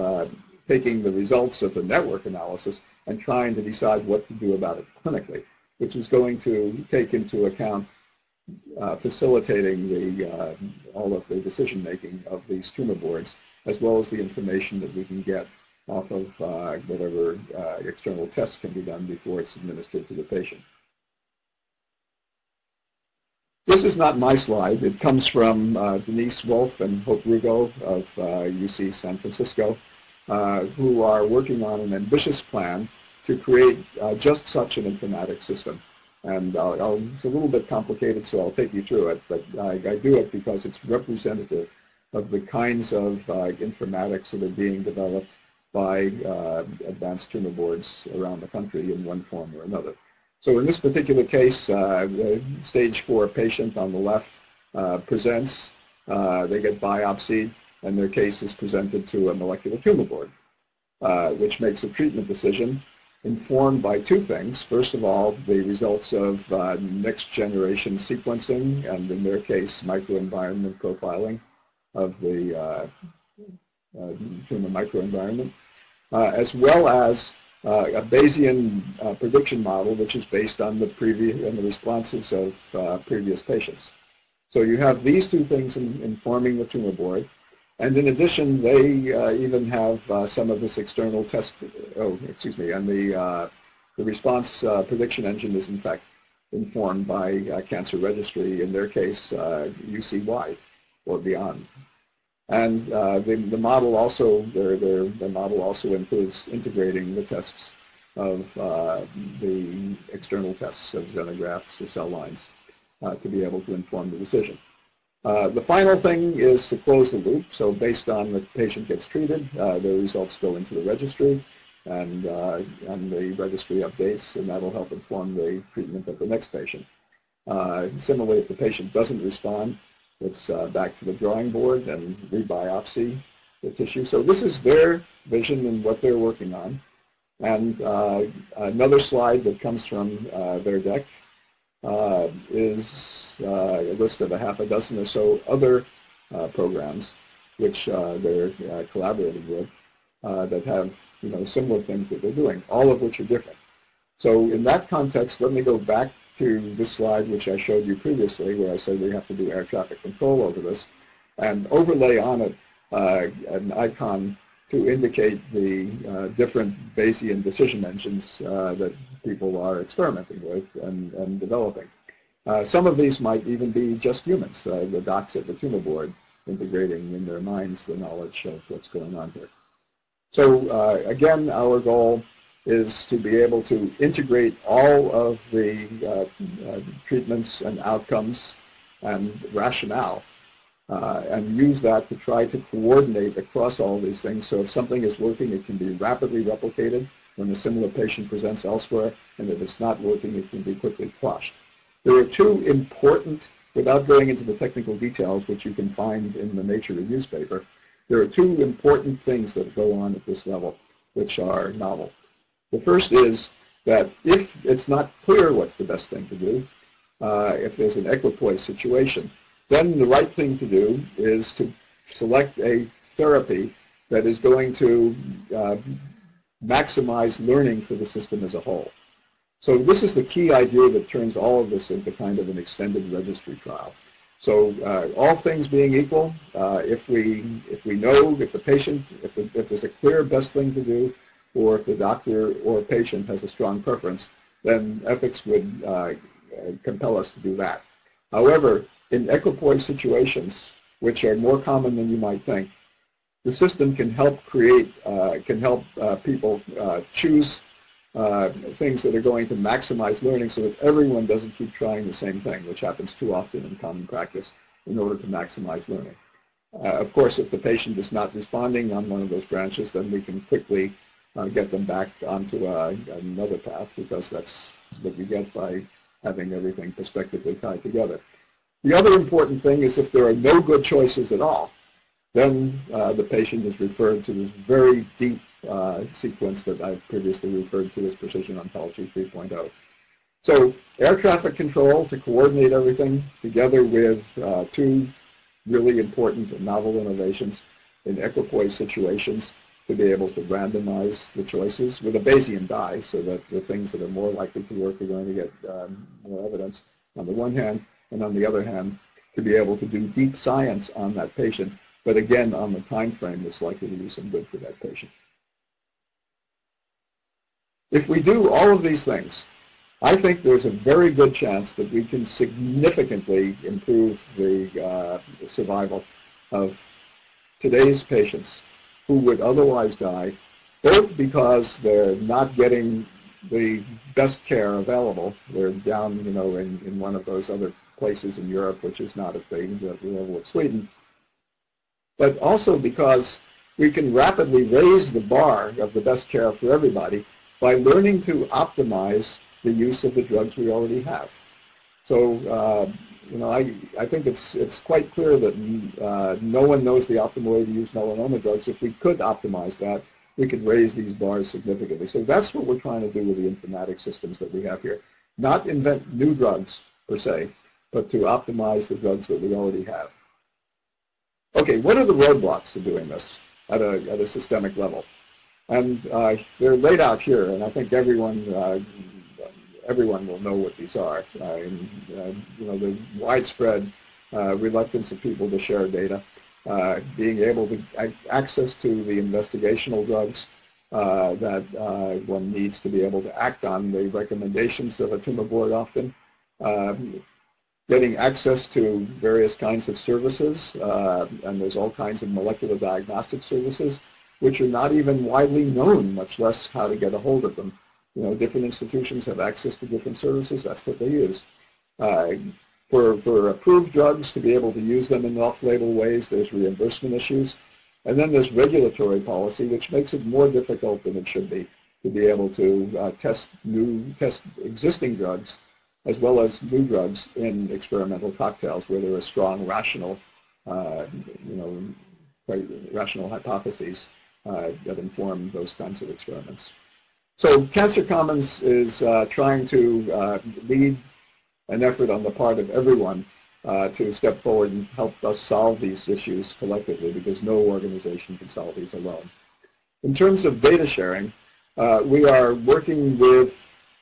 taking the results of the network analysis and trying to decide what to do about it clinically, which is going to take into account facilitating all of the decision-making of these tumor boards, as well as the information that we can get off of whatever external tests can be done before it's administered to the patient. This is not my slide. It comes from Denise Wolf and Hope Rugo of UC San Francisco, who are working on an ambitious plan to create just such an informatics system. And it's a little bit complicated, so I'll take you through it, but I do it because it's representative of the kinds of informatics that are being developed by advanced tumor boards around the country in one form or another. So in this particular case, the stage 4 patient on the left presents, they get biopsied, and their case is presented to a molecular tumor board, which makes a treatment decision informed by two things. First of all, the results of next-generation sequencing, and in their case, microenvironment profiling of the tumor microenvironment, as well as a Bayesian prediction model, which is based on the previous and the responses of previous patients. So you have these two things informing the tumor board. And in addition, they even have some of this external test, and the response prediction engine is in fact informed by cancer registry, in their case, UC-wide or beyond. And the model also, their model also includes integrating the tests of the external tests of xenografts or cell lines to be able to inform the decision. The final thing is to close the loop. So based on the patient gets treated, the results go into the registry, and the registry updates, and that'll help inform the treatment of the next patient. Similarly, if the patient doesn't respond, it's back to the drawing board and re-biopsy the tissue. So this is their vision and what they're working on. And another slide that comes from their deck is a list of half a dozen or so other programs which they're collaborating with that have similar things that they're doing, all of which are different. So in that context, let me go back to this slide which I showed you previously, where I said we have to do air traffic control over this, and overlay on it an icon to indicate the different Bayesian decision engines that people are experimenting with and developing. Some of these might even be just humans, the docs at the tumor board integrating in their minds the knowledge of what's going on here. So again, our goal is to be able to integrate all of the treatments and outcomes and rationale and use that to try to coordinate across all these things. So if something is working, it can be rapidly replicated when a similar patient presents elsewhere, and if it's not working, it can be quickly quashed. There are two important, without going into the technical details, which you can find in the Nature Reviews paper, there are two important things that go on at this level, which are novel. The first is that if it's not clear what's the best thing to do, if there's an equipoise situation, then the right thing to do is to select a therapy that is going to maximize learning for the system as a whole. So this is the key idea that turns all of this into kind of an extended registry trial. So all things being equal, if we know, if the patient, if there's a clear best thing to do, or if the doctor or patient has a strong preference, then ethics would compel us to do that. However, in equipoise situations, which are more common than you might think, the system can help create, people choose things that are going to maximize learning so that everyone doesn't keep trying the same thing, which happens too often in common practice, in order to maximize learning. Of course, if the patient is not responding on one of those branches, then we can quickly get them back onto another path, because that's what you get by having everything prospectively tied together. The other important thing is if there are no good choices at all, then the patient is referred to this very deep sequence that I've previously referred to as Precision Oncology 3.0. So air traffic control to coordinate everything together with two really important and novel innovations in equipoise situations, to be able to randomize the choices with a Bayesian die, so that the things that are more likely to work are going to get more evidence on the one hand, and on the other hand, to be able to do deep science on that patient, but again, on the time frame that's likely to do some good for that patient. If we do all of these things, I think there's a very good chance that we can significantly improve the survival of today's patients who would otherwise die, both because they're not getting the best care available. We're down, you know, in one of those other places in Europe, which is not a thing at the level of Sweden. But also because we can rapidly raise the bar of the best care for everybody by learning to optimize the use of the drugs we already have. So, you know, I think it's quite clear that no one knows the optimal way to use melanoma drugs. If we could optimize that, we could raise these bars significantly. So that's what we're trying to do with the informatics systems that we have here. Not invent new drugs, per se, but to optimize the drugs that we already have. Okay, what are the roadblocks to doing this at a systemic level? And they're laid out here, and I think everyone will know what these are. You know, the widespread reluctance of people to share data, being able to access to the investigational drugs that one needs to be able to act on, the recommendations of a tumor board often, getting access to various kinds of services, and there's all kinds of molecular diagnostic services, which are not even widely known, much less how to get a hold of them. You know, different institutions have access to different services. That's what they use. For approved drugs, to be able to use them in off-label ways, there's reimbursement issues. And then there's regulatory policy, which makes it more difficult than it should be to be able to test existing drugs as well as new drugs in experimental cocktails where there are strong rational, you know, rational hypotheses that inform those kinds of experiments. So Cancer Commons is trying to lead an effort on the part of everyone to step forward and help us solve these issues collectively, because no organization can solve these alone. In terms of data sharing, we are working with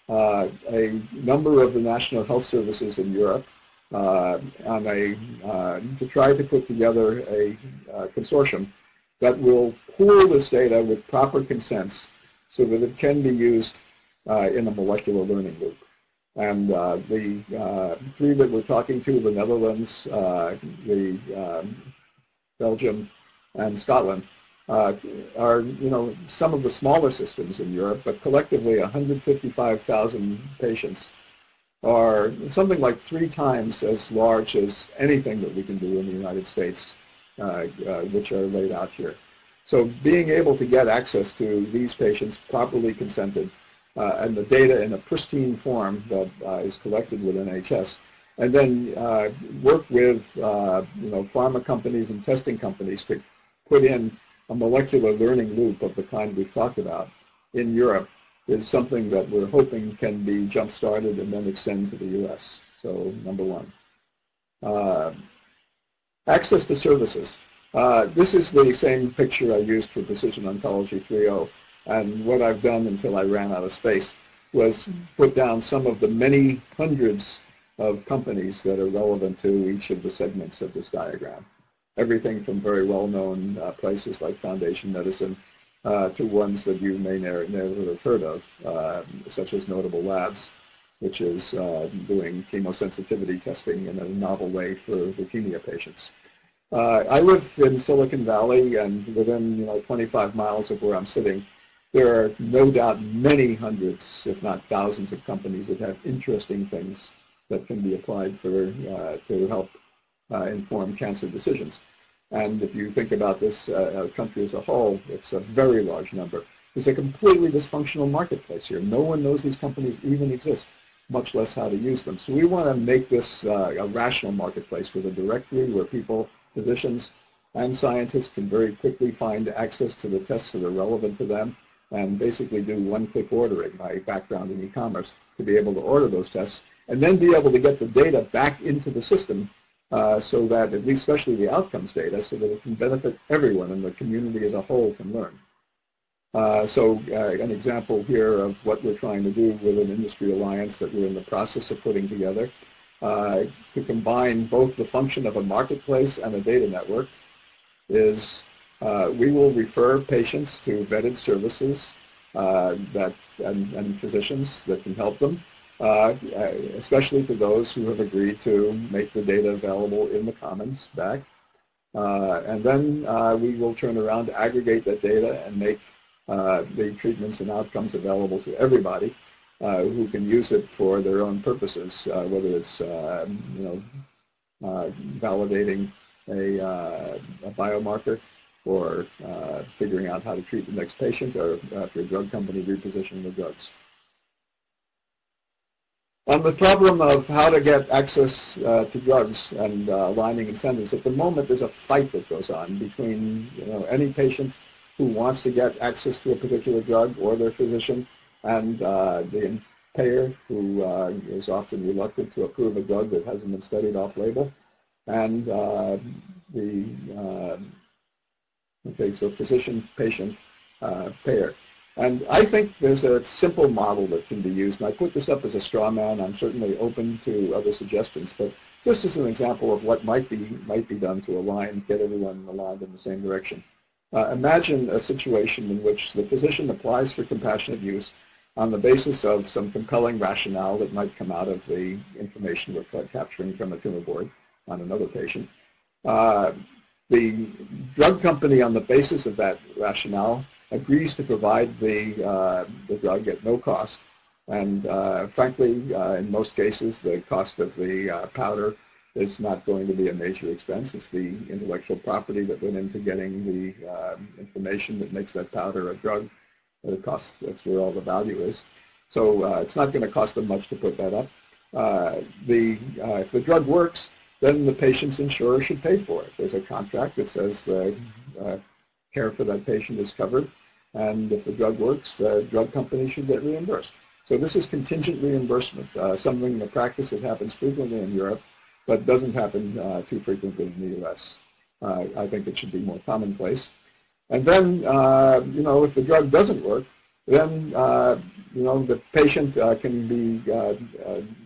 a number of the national health services in Europe on to try to put together a consortium that will pool this data with proper consents so that it can be used in a molecular learning loop. And the three that we're talking to, the Netherlands, Belgium, and Scotland, are, you know, some of the smaller systems in Europe, but collectively 155,000 patients are something like 3 times as large as anything that we can do in the United States, which are laid out here. So being able to get access to these patients properly consented and the data in a pristine form that is collected with NHS, and then work with you know, pharma companies and testing companies to put in a molecular learning loop of the kind we've talked about in Europe is something that we're hoping can be jump-started and then extend to the U.S. So number one. Access to services. This is the same picture I used for Precision Oncology 3.0. And what I've done until I ran out of space was put down some of the many hundreds of companies that are relevant to each of the segments of this diagram. Everything from very well-known places like Foundation Medicine to ones that you may never have heard of, such as Notable Labs, which is doing chemosensitivity testing in a novel way for leukemia patients. I live in Silicon Valley, and within, you know, 25 miles of where I'm sitting, there are no doubt many hundreds, if not thousands, of companies that have interesting things that can be applied for to help inform cancer decisions. And if you think about this country as a whole, it's a very large number. It's a completely dysfunctional marketplace here. No one knows these companies even exist, much less how to use them. So we want to make this a rational marketplace with a directory where people, physicians, and scientists can very quickly find access to the tests that are relevant to them and basically do one-click ordering. My background in e-commerce, to be able to order those tests and then be able to get the data back into the system so that, at least especially the outcomes data, so that it can benefit everyone and the community as a whole can learn. So an example here of what we're trying to do with an industry alliance that we're in the process of putting together to combine both the function of a marketplace and a data network is we will refer patients to vetted services and physicians that can help them, especially to those who have agreed to make the data available in the commons back. And then we will turn around to aggregate that data and make the treatments and outcomes available to everybody who can use it for their own purposes, whether it's validating a biomarker, or figuring out how to treat the next patient, or after a drug company repositioning the drugs. On the problem of how to get access to drugs and aligning incentives, at the moment there's a fight that goes on between any patient who wants to get access to a particular drug or their physician, and the payer, who is often reluctant to approve a drug that hasn't been studied off-label, and so physician-patient payer. And I think there's a simple model that can be used, and I put this up as a straw man. I'm certainly open to other suggestions, but just as an example of what might be done to align, get everyone aligned in the same direction. Imagine a situation in which the physician applies for compassionate use on the basis of some compelling rationale that might come out of the information we're capturing from a tumor board on another patient. The drug company, on the basis of that rationale, agrees to provide the drug at no cost, and frankly, in most cases, the cost of the powder is not going to be a major expense. It's the intellectual property that went into getting the information that makes that powder a drug. That's where all the value is. So it's not going to cost them much to put that up. If the drug works, then the patient's insurer should pay for it. There's a contract that says care for that patient is covered, and if the drug works, the drug company should get reimbursed. So this is contingent reimbursement, something in the practice that happens frequently in Europe, but doesn't happen too frequently in the U.S. I think it should be more commonplace. And then, if the drug doesn't work, then, the patient can be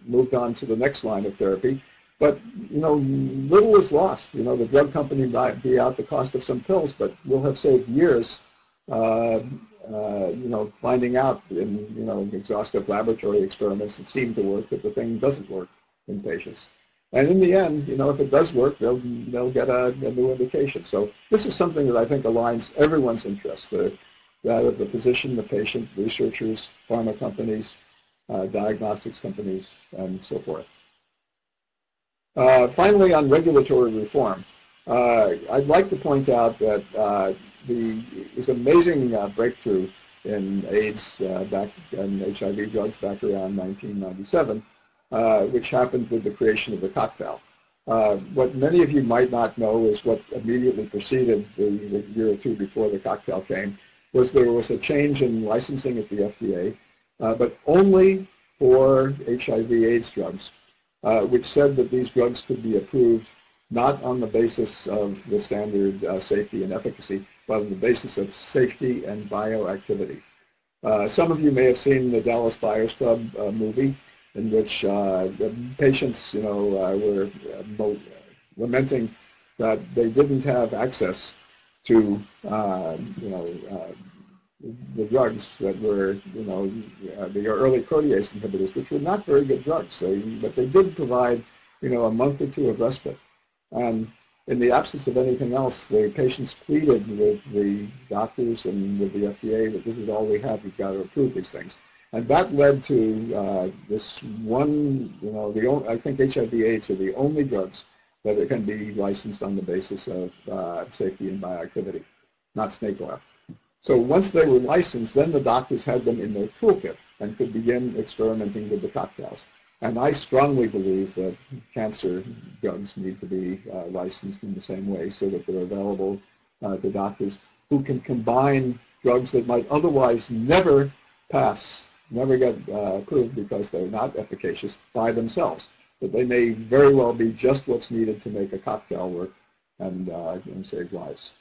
moved on to the next line of therapy. But, little is lost. The drug company might be out the cost of some pills, but we'll have saved years, finding out in, exhaustive laboratory experiments that seem to work that the thing doesn't work in patients. And in the end, if it does work, they'll get a new indication. So this is something that I think aligns everyone's interests, that of the physician, the patient, researchers, pharma companies, diagnostics companies, and so forth. Finally, on regulatory reform, I'd like to point out that there's an amazing breakthrough in AIDS and HIV drugs back around 1997, which happened with the creation of the cocktail. What many of you might not know is what immediately preceded the year or two before the cocktail came was there was a change in licensing at the FDA, but only for HIV/AIDS drugs. Which said that these drugs could be approved not on the basis of the standard safety and efficacy, but on the basis of safety and bioactivity. Some of you may have seen the Dallas Buyers Club movie, in which the patients, were lamenting that they didn't have access to, the drugs that were, the early protease inhibitors, which were not very good drugs, but they did provide, a month or two of respite. And in the absence of anything else, the patients pleaded with the doctors and with the FDA that this is all we have, we've got to approve these things. And that led to this one, I think HIV/AIDS are the only drugs that can be licensed on the basis of safety and bioactivity, not snake oil. So once they were licensed, then the doctors had them in their toolkit and could begin experimenting with the cocktails. And I strongly believe that cancer drugs need to be licensed in the same way so that they're available to doctors who can combine drugs that might otherwise never pass, never get approved because they're not efficacious by themselves. But they may very well be just what's needed to make a cocktail work and save lives.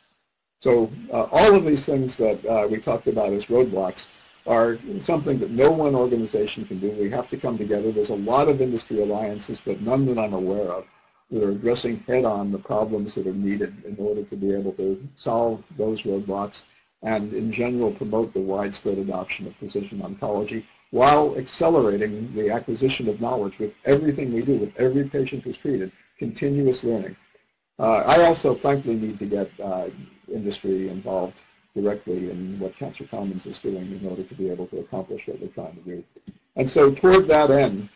So all of these things that we talked about as roadblocks are something that no one organization can do. We have to come together. There's a lot of industry alliances, but none that I'm aware of that are addressing head-on the problems that are needed in order to be able to solve those roadblocks and, in general, promote the widespread adoption of precision oncology while accelerating the acquisition of knowledge with everything we do, with every patient who's treated, continuous learning. I also, frankly, need to get industry involved directly in what Cancer Commons is doing in order to be able to accomplish what we're trying to do. And so toward that end,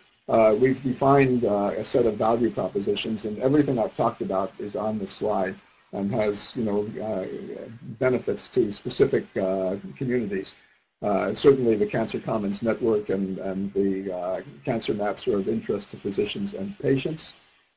we've defined a set of value propositions, and everything I've talked about is on this slide and has, you know, benefits to specific communities. Certainly the Cancer Commons network and the Cancer Maps are of interest to physicians and patients.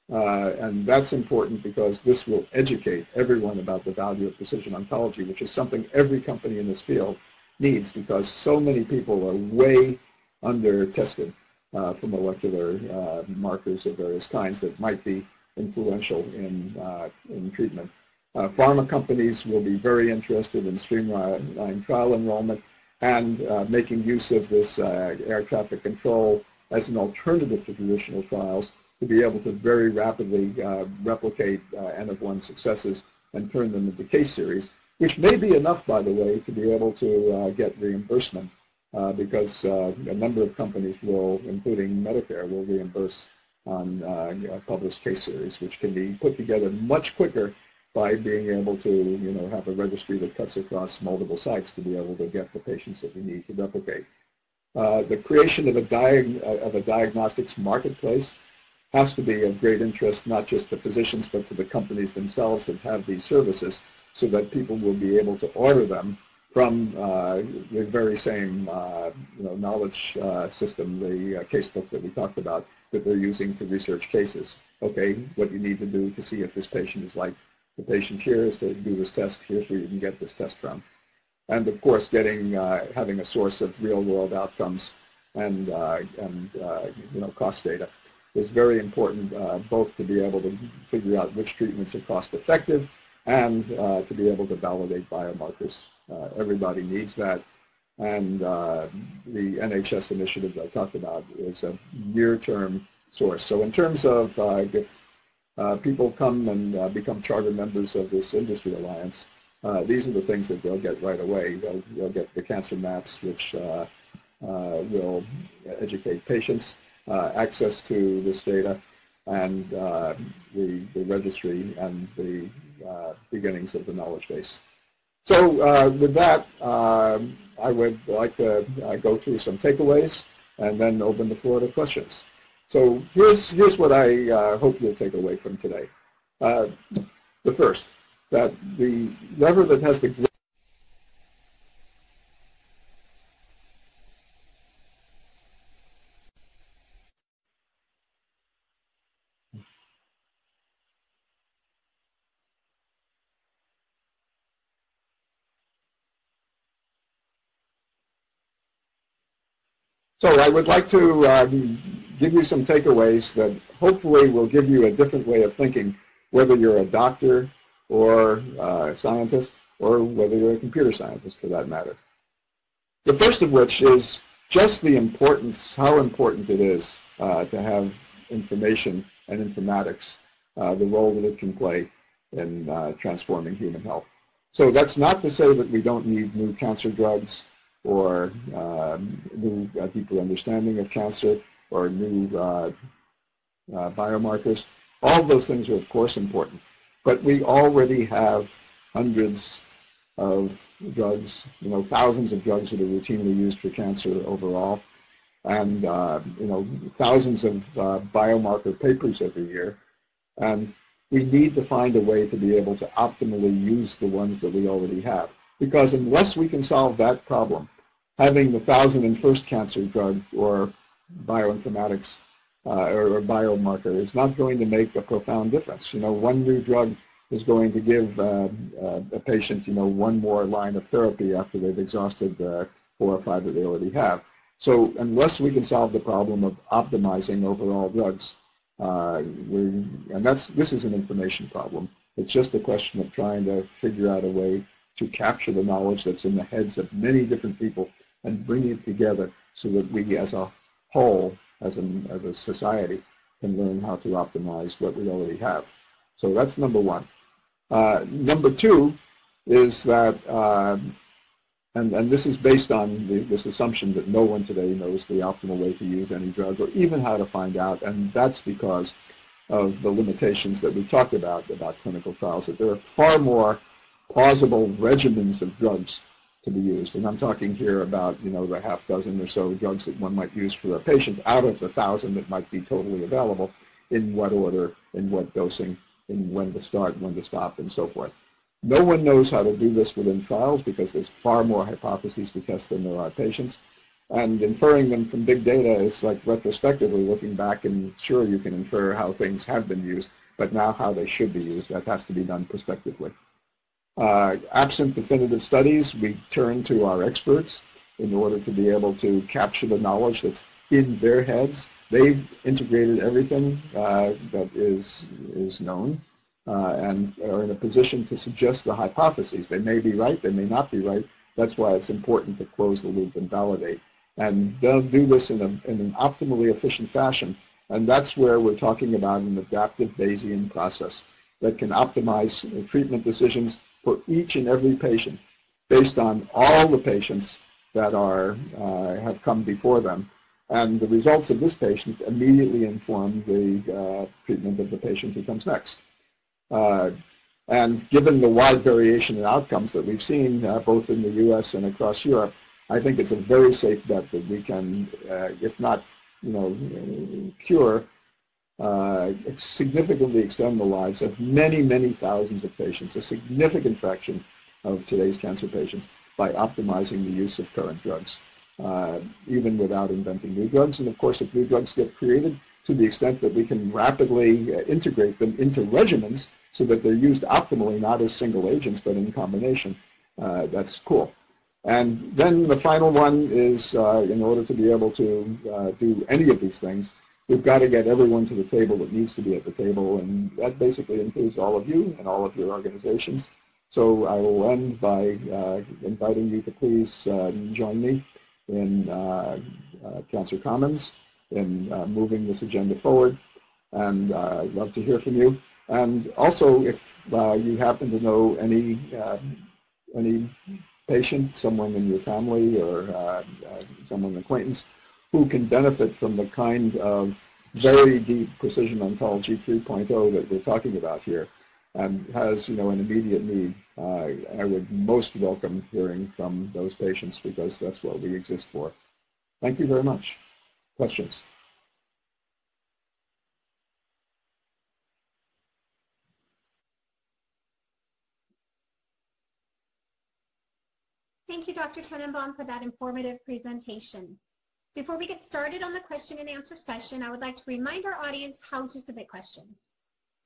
And that's important because this will educate everyone about the value of precision oncology, which is something every company in this field needs because so many people are way under tested for molecular markers of various kinds that might be influential in treatment. Pharma companies will be very interested in streamlining trial enrollment and making use of this air traffic control as an alternative to traditional trials to be able to very rapidly replicate N-of-1 successes and turn them into case series, which may be enough, by the way, to be able to get reimbursement because a number of companies will, including Medicare, will reimburse on published case series, which can be put together much quicker by being able to, you know, have a registry that cuts across multiple sites to be able to get the patients that we need to replicate. The creation of a diagnostics marketplace has to be of great interest, not just to physicians, but to the companies themselves that have these services, so that people will be able to order them from the very same you know, knowledge system, the Casebook that we talked about, that they're using to research cases. Okay, what you need to do to see if this patient is like the patient here is to do this test, here's where you can get this test from. And of course, getting, having a source of real-world outcomes and you know, cost data is very important, both to be able to figure out which treatments are cost-effective and to be able to validate biomarkers. Everybody needs that. And the NHS initiative that I talked about is a near-term source. So in terms of if people come and become charter members of this industry alliance, these are the things that they'll get right away. They'll get the cancer maps, which will educate patients, access to this data, and the registry and the beginnings of the knowledge base. So with that, I would like to go through some takeaways and then open the floor to questions. So here's what I hope you'll take away from today. The first, that the lever that has the So I would like to give you some takeaways that hopefully will give you a different way of thinking, whether you're a doctor or a scientist, or whether you're a computer scientist for that matter. The first of which is just the importance, how important it is to have information and informatics, the role that it can play in transforming human health. So that's not to say that we don't need new cancer drugs, or new deeper understanding of cancer, or new biomarkers. All of those things are, of course, important. But we already have hundreds of drugs, you know, thousands of drugs that are routinely used for cancer overall, and you know, thousands of biomarker papers every year. And we need to find a way to be able to optimally use the ones that we already have. Because unless we can solve that problem, having the 1001st cancer drug or bioinformatics or biomarker is not going to make a profound difference. You know, one new drug is going to give a patient, you know, one more line of therapy after they've exhausted the 4 or 5 that they already have. So unless we can solve the problem of optimizing overall drugs, this is an information problem. It's just a question of trying to figure out a way to capture the knowledge that's in the heads of many different people and bring it together so that we as a whole, as a society, can learn how to optimize what we already have. So that's number one. Number two is that, and this is based on this assumption that no one today knows the optimal way to use any drug or even how to find out, and that's because of the limitations that we talked about clinical trials, that there are far more plausible regimens of drugs to be used. And I'm talking here about, you know, the half dozen or so drugs that one might use for their patient out of the 1,000 that might be totally available, in what order, in what dosing, and when to start, when to stop, and so forth. No one knows how to do this within trials because there's far more hypotheses to test than there are patients. And inferring them from big data is like retrospectively looking back, and sure, you can infer how things have been used, but now how they should be used, that has to be done prospectively. Absent definitive studies, we turn to our experts in order to be able to capture the knowledge that's in their heads. They've integrated everything that is known and are in a position to suggest the hypotheses. They may be right, they may not be right. That's why it's important to close the loop and validate. And they'll do this in an optimally efficient fashion. And that's where we're talking about an adaptive Bayesian process that can optimize treatment decisions for each and every patient based on all the patients that are have come before them. And the results of this patient immediately inform the treatment of the patient who comes next. And given the wide variation in outcomes that we've seen both in the US and across Europe, I think it's a very safe bet that we can, if not, you know, cure, significantly extend the lives of many, many thousands of patients, a significant fraction of today's cancer patients, by optimizing the use of current drugs, even without inventing new drugs. And of course, if new drugs get created, to the extent that we can rapidly integrate them into regimens so that they're used optimally, not as single agents, but in combination, that's cool. And then the final one is, in order to be able to do any of these things, we've got to get everyone to the table that needs to be at the table, and that basically includes all of you and all of your organizations. So I will end by inviting you to please join me in Cancer Commons in moving this agenda forward, and I'd love to hear from you. And also, if you happen to know any patient, someone in your family or someone, an acquaintance, who can benefit from the kind of very deep precision oncology 3.0 that we're talking about here and has, you know, an immediate need, I would most welcome hearing from those patients, because that's what we exist for. Thank you very much. Questions? Thank you, Dr. Tenenbaum, for that informative presentation. Before we get started on the question and answer session, I would like to remind our audience how to submit questions.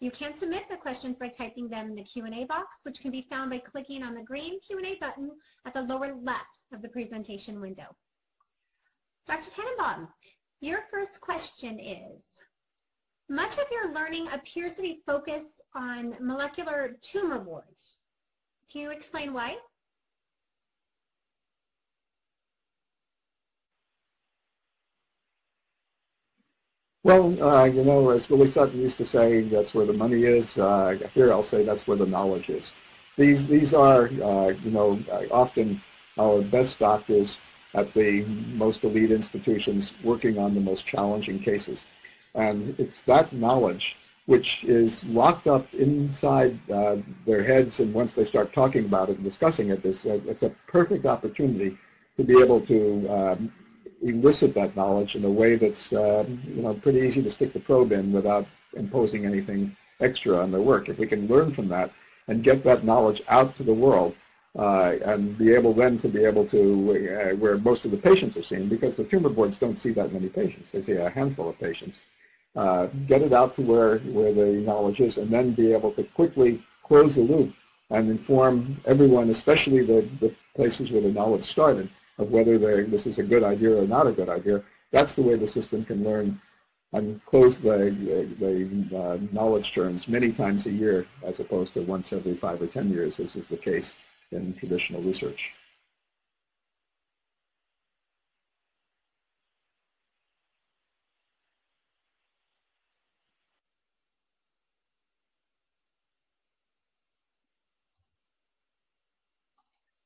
You can submit the questions by typing them in the Q&A box, which can be found by clicking on the green Q&A button at the lower left of the presentation window. Dr. Tenenbaum, your first question is, much of your learning appears to be focused on molecular tumor boards. Can you explain why? Well, you know, as Willie Sutton used to say, that's where the money is. Here I'll say that's where the knowledge is. These are, you know, often our best doctors at the most elite institutions working on the most challenging cases. And it's that knowledge which is locked up inside their heads, and once they start talking about it and discussing it, it's a perfect opportunity to be able to elicit that knowledge in a way that's you know, pretty easy to stick the probe in without imposing anything extra on their work. If we can learn from that and get that knowledge out to the world and be able then to be able to where most of the patients are seen, because the tumor boards don't see that many patients, they see a handful of patients, get it out to where the knowledge is, and then be able to quickly close the loop and inform everyone, especially the places where the knowledge started, of whether this is a good idea or not a good idea. That's the way the system can learn and close the knowledge churns many times a year, as opposed to once every 5 or 10 years, as is the case in traditional research.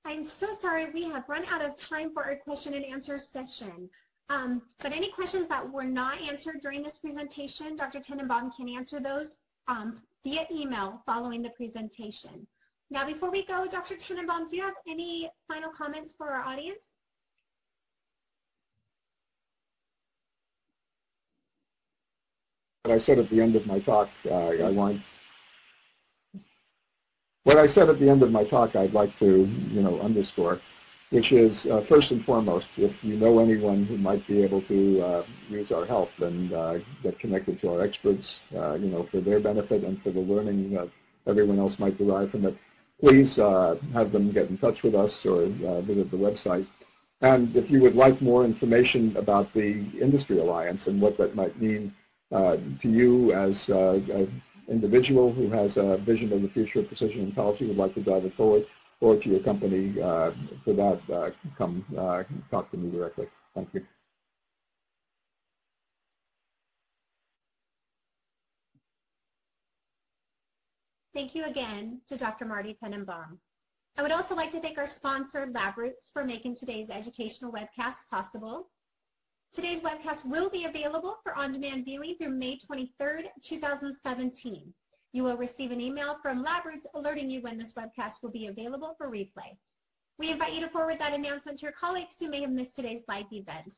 I'm so sorry, we have run out of time for our question and answer session. But any questions that were not answered during this presentation, Dr. Tenenbaum can answer those via email following the presentation. Now, before we go, Dr. Tenenbaum, do you have any final comments for our audience? What I said at the end of my talk, I'd like to, underscore, which is first and foremost, if you know anyone who might be able to use our help and get connected to our experts, for their benefit and for the learning that everyone else might derive from it, please have them get in touch with us or visit the website. And if you would like more information about the Industry Alliance and what that might mean to you as an individual who has a vision of the future of precision oncology, would like to drive it forward, or to your company for that, come talk to me directly. Thank you. Thank you again to Dr. Marty Tenenbaum. I would also like to thank our sponsor, LabRoots, for making today's educational webcast possible. Today's webcast will be available for on-demand viewing through May 23rd, 2017. You will receive an email from LabRoots alerting you when this webcast will be available for replay. We invite you to forward that announcement to your colleagues who may have missed today's live event.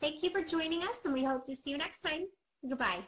Thank you for joining us, and we hope to see you next time. Goodbye.